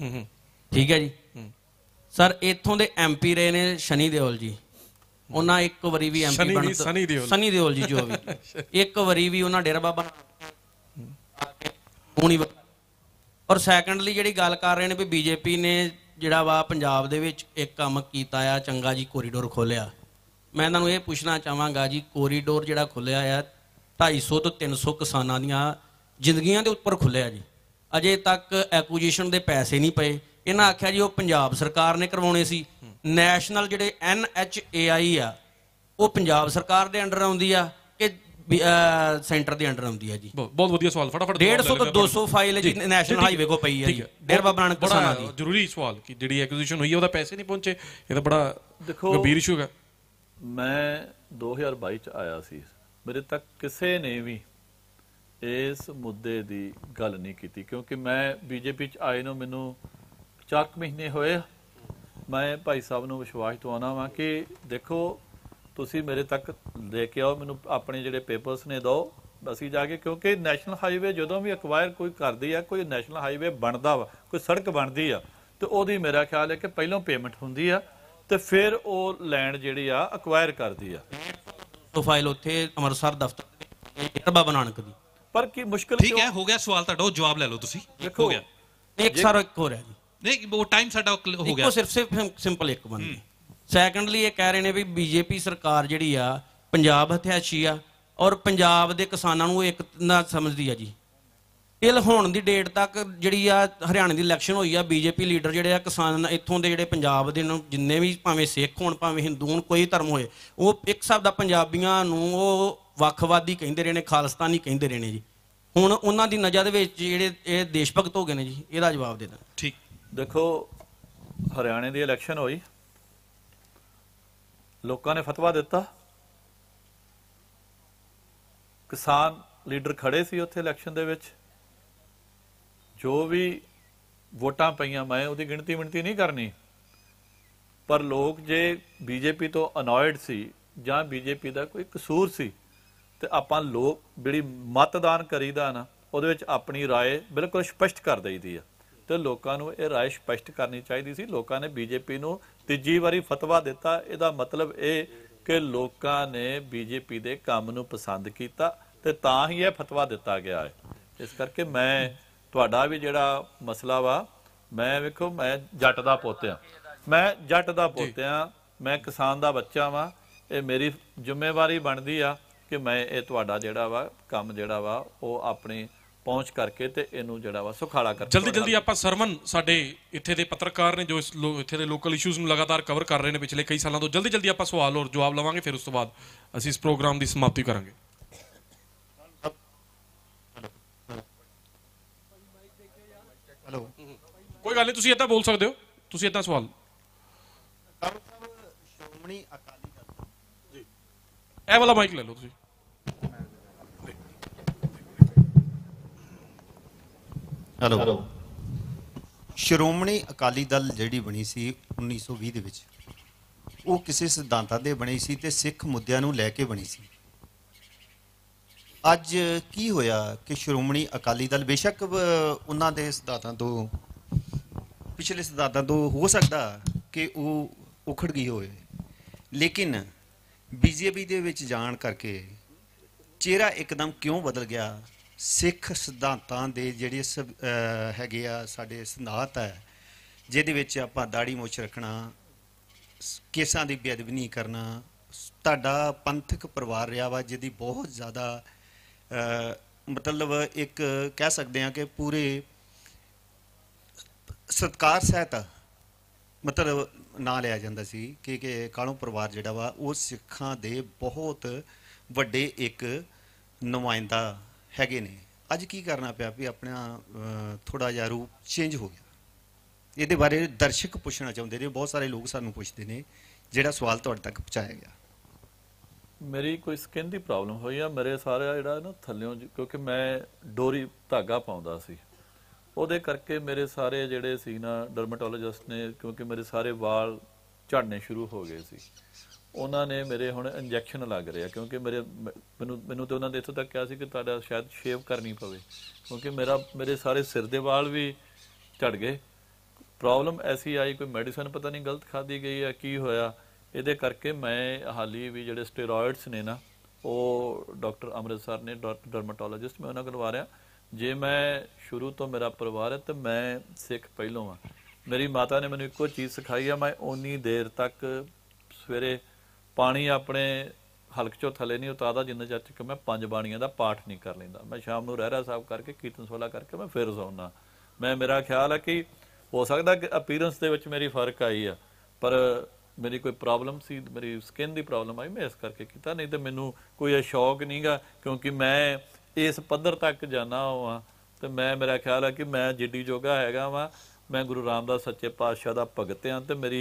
चाहिए, ठीक है जी। सर इतों के एम पी रहे ने शनि देओल जी, उन्हें एक बारी भी एम पी सनी देओल जी जो भी एक बारी भी उन्हें डेरा बाबा नानक। और सैकेंडली जी गल कर रहे हैं भी बीजेपी ने जिहड़ा वा पंजाब दे विच एक काम कीता आ चंगा जी, कोरीडोर खोलिया। मैं इन्हां नूं ये पुछना चाहांगा जी, कोरीडोर जिहड़ा खुलिया आ 250 ਤੋਂ 300 किसानां दीयां जिंदगियां दे उत्पर खुलिया जी, अजे तक एक्विजिशन दे पैसे नहीं पए। इन्हां आख्या जी वो पंजाब सरकार ने करवाउणे सी, नैशनल जिहड़े NHAI आ वो पंजाब सरकार दे अंडर आउंदी आ ਕਿ ਸੈਂਟਰ ਦੇ ਅੰਡਰ ਆਉਂਦੀ ਹੈ ਜੀ। ਬਹੁਤ ਵਧੀਆ ਸਵਾਲ, ਫਟਾਫਟ 150 ਤੋਂ 200 ਫਾਈਲ ਜੀ ਨੈਸ਼ਨਲ ਹਾਈਵੇ ਕੋ ਪਈ ਹੈ ਜੀ ਡੇਰਾ ਬਾਬਾ ਨਾਨਕ ਕਿਸਾਨਾਂ ਦੀ। ਜ਼ਰੂਰੀ ਸਵਾਲ ਕਿ ਜਿਹੜੀ ਐਕੁਜੀਸ਼ਨ ਹੋਈ ਹੈ ਉਹਦਾ ਪੈਸੇ ਨਹੀਂ ਪਹੁੰਚੇ, ਇਹ ਤਾਂ ਬੜਾ ਗੰਭੀਰ ਇਸ਼ੂ ਹੈ। ਮੈਂ 2022 ਚ ਆਇਆ ਸੀ, ਮੇਰੇ ਤੱਕ ਕਿਸੇ ਨੇ ਵੀ ਇਸ ਮੁੱਦੇ ਦੀ ਗੱਲ ਨਹੀਂ ਕੀਤੀ ਕਿਉਂਕਿ ਮੈਂ ਬੀਜੇਪੀ ਚ ਆਏ ਨੂੰ ਮੈਨੂੰ 4 ਮਹੀਨੇ ਹੋਏ। ਮੈਂ ਭਾਈ ਸਾਹਿਬ ਨੂੰ ਵਿਸ਼ਵਾਸ ਦਿਵਾਉਣਾ ਵਾ ਕਿ ਦੇਖੋ ਤੁਸੀਂ ਮੇਰੇ ਤੱਕ ਲੈ ਕੇ ਆਓ, ਮੈਨੂੰ ਆਪਣੇ ਜਿਹੜੇ ਪੇਪਰਸ ਨੇ ਦਿਓ, ਅਸੀਂ ਜਾ ਕੇ ਕਿਉਂਕਿ ਨੈਸ਼ਨਲ ਹਾਈਵੇ ਜਦੋਂ ਵੀ ਅਕਵਾਇਰ ਕੋਈ ਕਰਦੀ ਆ, ਕੋਈ ਨੈਸ਼ਨਲ ਹਾਈਵੇ ਬਣਦਾ ਵਾ, ਕੋਈ ਸੜਕ ਬਣਦੀ ਆ, ਤੇ ਉਹਦੀ ਮੇਰਾ ਖਿਆਲ ਹੈ ਕਿ ਪਹਿਲਾਂ ਪੇਮੈਂਟ ਹੁੰਦੀ ਆ ਤੇ ਫਿਰ ਉਹ ਲੈਂਡ ਜਿਹੜੀ ਆ ਅਕਵਾਇਰ ਕਰਦੀ ਆ। ਉਹ ਫਾਈਲ ਉੱਥੇ ਅੰਮ੍ਰਿਤਸਰ ਦਫ਼ਤਰ ਬਾਬਾ ਨਾਨਕ ਦੀ। ਪਰ ਕੀ ਮੁਸ਼ਕਲ ਠੀਕ ਹੈ, ਹੋ ਗਿਆ ਸਵਾਲ ਤੁਹਾਡਾ, ਉਹ ਜਵਾਬ ਲੈ ਲਓ ਤੁਸੀਂ। ਹੋ ਗਿਆ ਇੱਕ ਸਾਰਾ ਇੱਕ ਹੋ ਰਿਹਾ ਜੀ, ਨਹੀਂ ਉਹ ਟਾਈਮ ਸਾਡਾ ਹੋ ਗਿਆ, ਸਿਰਫ ਸਿੰਪਲ ਇੱਕ ਬੰਦੀ। सैकेंडली ये कह रहे हैं भी बीजेपी सरकार जिहड़ी आ पंजाब हथियाशी आ और पंजाब दे किसानां नूं एक ना समझदी आ जी। इल होण दी डेट तक जिहड़ी आ हरियाणा दी इलैक्शन होई आ, बीजेपी लीडर जिहड़े आ किसान इत्थों दे जिहड़े पंजाब दे नूं जिन्ने भी भावें सिख होण भावें हिंदू होण कोई धर्म होए, वह एक हिसाब दा पंजाबियां नूं वह वखवादी कहिंदे रहे ने, खालस्तानी कहिंदे रहे ने जी। हुण उन्हां दी नज़र दे विच जिहड़े इह देश भगत हो गए ने जी, इहदा जवाब दे देना। ठीक, देखो हरियाणे दी इलैक्शन होई, लोगों ने फतवा दिता, किसान लीडर खड़े सी उत्थे इलैक्शन दे विच, जो भी वोटां पईयां मैं उहदी गिणती मिणती नहीं करनी, पर लोग जे बीजेपी तो अनॉयड सी जां बीजेपी दा कोई कसूर सी ते आपां लोग जिहड़ी मतदान करीदा ना उहदे विच अपनी राय बिल्कुल स्पष्ट कर दईदी आ, तो लोगों को यह राय स्पष्ट करनी चाहिए सी। लोगों ने बीजेपी को तीजी बारी फतवा दिता, इसका मतलब ये कि लोगों ने बीजेपी के काम को पसंद किया तो तां ही यह फतवा दिता गया है। इस करके मैं तुहाडा भी जिहड़ा मसला वा, मैं वेखो मैं जट दा पुत्त आ, मैं जट दा पुत्त आ, मैं किसान दा बच्चा वा, ये मेरी जिम्मेवारी बनती आ कि मैं ये तुहाडा जिहड़ा वा काम जिहड़ा वा वो अपनी पहुँच करके ते इनू जिहड़ा वा सुखाड़ा कर। जल्दी जल्दी आप सरमन साडे इत्थे दे पत्रकार ने जो इस इत्थे दे लोकल इशूज़ नूं लगातार कवर कर रहे हैं पिछले कई सालों तो, जल्दी जल्दी आप सवाल और जवाब लवांगे, फिर उस तो बाद असीं इस प्रोग्राम की समाप्ति करांगे। हेलो कोई गल नहीं तुसी इदा बोल सकते हो तुसी इदा सवाल श्रोमणी अकाली दल जी ए वाला माइक ले लो तुसी हेलो श्रोमणी अकाली दल जिहड़ी बनी सी 1920 दे विच वो किसी सिद्धांतां दे बनी सी ते सिख मुद्दिआं नूं लै के बनी सी। अज की होया कि श्रोमणी अकाली दल बेशक उन्होंने सिद्धांतों तो पिछले सिद्धांतों तो हो सकता कि वो उखड़ गई होए लेकिन बीजेपी दे विच जाण करके चेहरा एकदम क्यों बदल गया। सिख सिद्धांतों के जिहड़े हैगे आ साडे सिद्धांत है जिहदे विच आपां दाढ़ी मुछ रखना केसां दी बेअदबी नहीं करना तुहाडा पंथक परिवार रहा वा जिहदी बहुत ज़्यादा मतलब एक कह सकते हैं कि पूरे सत्कार सहित मतलब ना लिया जाता सी कि कालों परिवार जिहड़ा वा वो सिखा दे बहुत वड्डे एक नुमाइंदा हैगे ने। अज की करना पिया भी अपना थोड़ा जिहा रूप चेंज हो गया। ये बारे दर्शक पूछना चाहते ने, बहुत सारे लोग सानू पूछते हैं जिहड़ा सवाल तुहाडे तक पहुँचाया गया। मेरी कोई स्किन की प्रॉब्लम हुई है मेरे सारा जोड़ा ना थल्यों क्योंकि मैं डोरी धागा पाँदा सी उहदे करके मेरे सारे जोड़े सी ना डरमाटोलोजिस्ट ने क्योंकि मेरे सारे वाल झड़ने शुरू हो गए सी उन्होंने मेरे हुण इंजैक्शन लग रहे क्योंकि मेरे मैनू तो उन्होंने इत्थों तक कहा सी कि तुहाडा शायद शेव करनी पवे क्योंकि मेरे सारे सिर दे वाल भी झड़ गए। प्रॉब्लम ऐसी आई कोई मेडिसिन पता नहीं गलत खाधी गई है की होया ਇਹਦੇ ਕਰਕੇ ਮੈਂ ਹਾਲੀ ਵੀ ਜਿਹੜੇ ਸਟੀਰੋਇਡਸ ਨੇ ਨਾ ਉਹ ਡਾਕਟਰ ਅੰਮ੍ਰਿਤਸਰ ਨੇ ਡਰਮਾਟੋਲੋਜਿਸਟ ਮੈਂ ਉਹਨਾਂ ਕਰਵਾ ਰਿਹਾ। ਜੇ ਮੈਂ ਸ਼ੁਰੂ ਤੋਂ ਮੇਰਾ ਪਰਿਵਾਰ ਹੈ ਤੇ ਮੈਂ ਸਿੱਖ ਪਹਿਲੋਂ ਆ। ਮੇਰੀ ਮਾਤਾ ਨੇ ਮੈਨੂੰ ਇੱਕੋ ਚੀਜ਼ ਸਿਖਾਈ ਆ ਮੈਂ ਉਨੀ ਦੇਰ ਤੱਕ ਸਵੇਰੇ ਪਾਣੀ ਆਪਣੇ ਹਲਕ ਚੋਂ ਥੱਲੇ ਨਹੀਂ ਉਤਾਰਦਾ ਜਿੰਨਾ ਚਿਰ ਤੱਕ ਮੈਂ ਪੰਜ ਬਾਣੀਆਂ ਦਾ ਪਾਠ ਨਹੀਂ ਕਰ ਲੈਂਦਾ। ਮੈਂ ਸ਼ਾਮ ਨੂੰ ਰਹਿਰਾ ਸਾਹਿਬ ਕਰਕੇ ਕੀਰਤਨ ਸੋਹਲਾ ਕਰਕੇ ਮੈਂ ਫਿਰ ਸੌਂਦਾ। ਮੈਂ ਮੇਰਾ ਖਿਆਲ ਆ ਕਿ ਹੋ ਸਕਦਾ ਕਿ ਅਪੀਅਰੈਂਸ ਦੇ ਵਿੱਚ ਮੇਰੀ ਫਰਕ ਆਈ ਆ ਪਰ मेरी कोई प्रॉब्लम सी मेरी स्किन की प्रॉब्लम आई मैं इस करके किया नहीं तो मैनू कोई शौक नहीं गा क्योंकि मैं इस पद्धर तक जाना वहाँ तो मैं मेरा ख्याल है कि मैं जिडी जोगा हैगा वहाँ मैं गुरु रामदास सच्चे पातशाह का भगत हाँ तो मेरी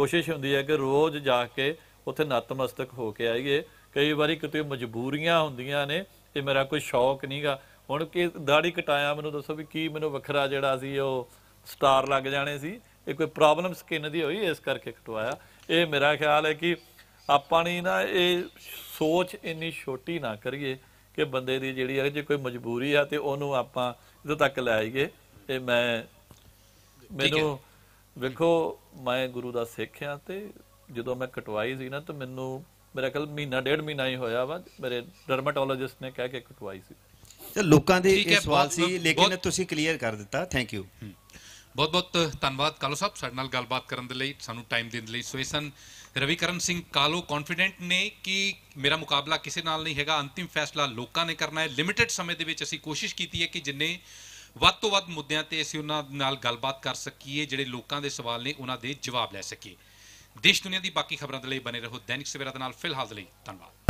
कोशिश होंदी है कि रोज़ जाके उत्थे नतमस्तक हो के आइए। कई बार कितने मजबूरियां होंदियां ने ये मेरा कोई शौक नहीं गा। हुण कि दाढ़ी कटाया मैनू दसो भी की मैनू वखरा जिहड़ा सी ओह स्टार लग जाने सी ये कोई प्रॉब्लम स्किन की हुई इस करके कटवाया। ये मेरा ख्याल है कि आपां नहीं ना ये सोच इन्नी छोटी ना करिए कि बंदे दी जिहड़ी है जे कोई मजबूरी है तो उन्होंने आपां इधर तक लै आइए। ये मैनू वेखो मैं गुरु का सिख हाँ तो जो मैं कटवाई सी ना तो मैनू मेरा ख्याल महीना डेढ़ महीना ही होया वा मेरे डरमाटोलोजिस्ट ने कह के कटवाई सी। लोगों के सवाल सी लेकिन तुसीं क्लीयर कर दिता। थैंक यू बहुत बहुत धन्यवाद कालो साहब साडे नाल गलबात करन दे लई सानू टाइम देण दे लई। सो इसन रविकरण सिंह कालो कॉन्फिडेंट ने कि मेरा मुकाबला किसी नाल नहीं हैगा अंतिम फैसला लोकां ने करना है। लिमिटेड समय दे विच असीं कोशिश कीती है कि जिन्ने ਵੱਧ ਤੋਂ ਵੱਧ ਮੁੱਦਿਆਂ ਤੇ ਅਸੀਂ ਉਹਨਾਂ ਨਾਲ ਗੱਲਬਾਤ ਕਰ ਸਕੀਏ ਜਿਹੜੇ ਲੋਕਾਂ ਦੇ ਸਵਾਲ ਨੇ ਉਹਨਾਂ ਦੇ ਜਵਾਬ ਲੈ ਸਕੀਏ। ਦੇਸ਼ ਦੁਨੀਆ ਦੀ ਬਾਕੀ ਖਬਰਾਂ ਦੇ ਲਈ ਬਨੇ ਰਹੋ ਦੈਨਿਕ ਸਵੇਰਾ ਦੇ ਨਾਲ। ਫਿਲਹਾਲ ਦੇ ਲਈ ਧੰਨਵਾਦ।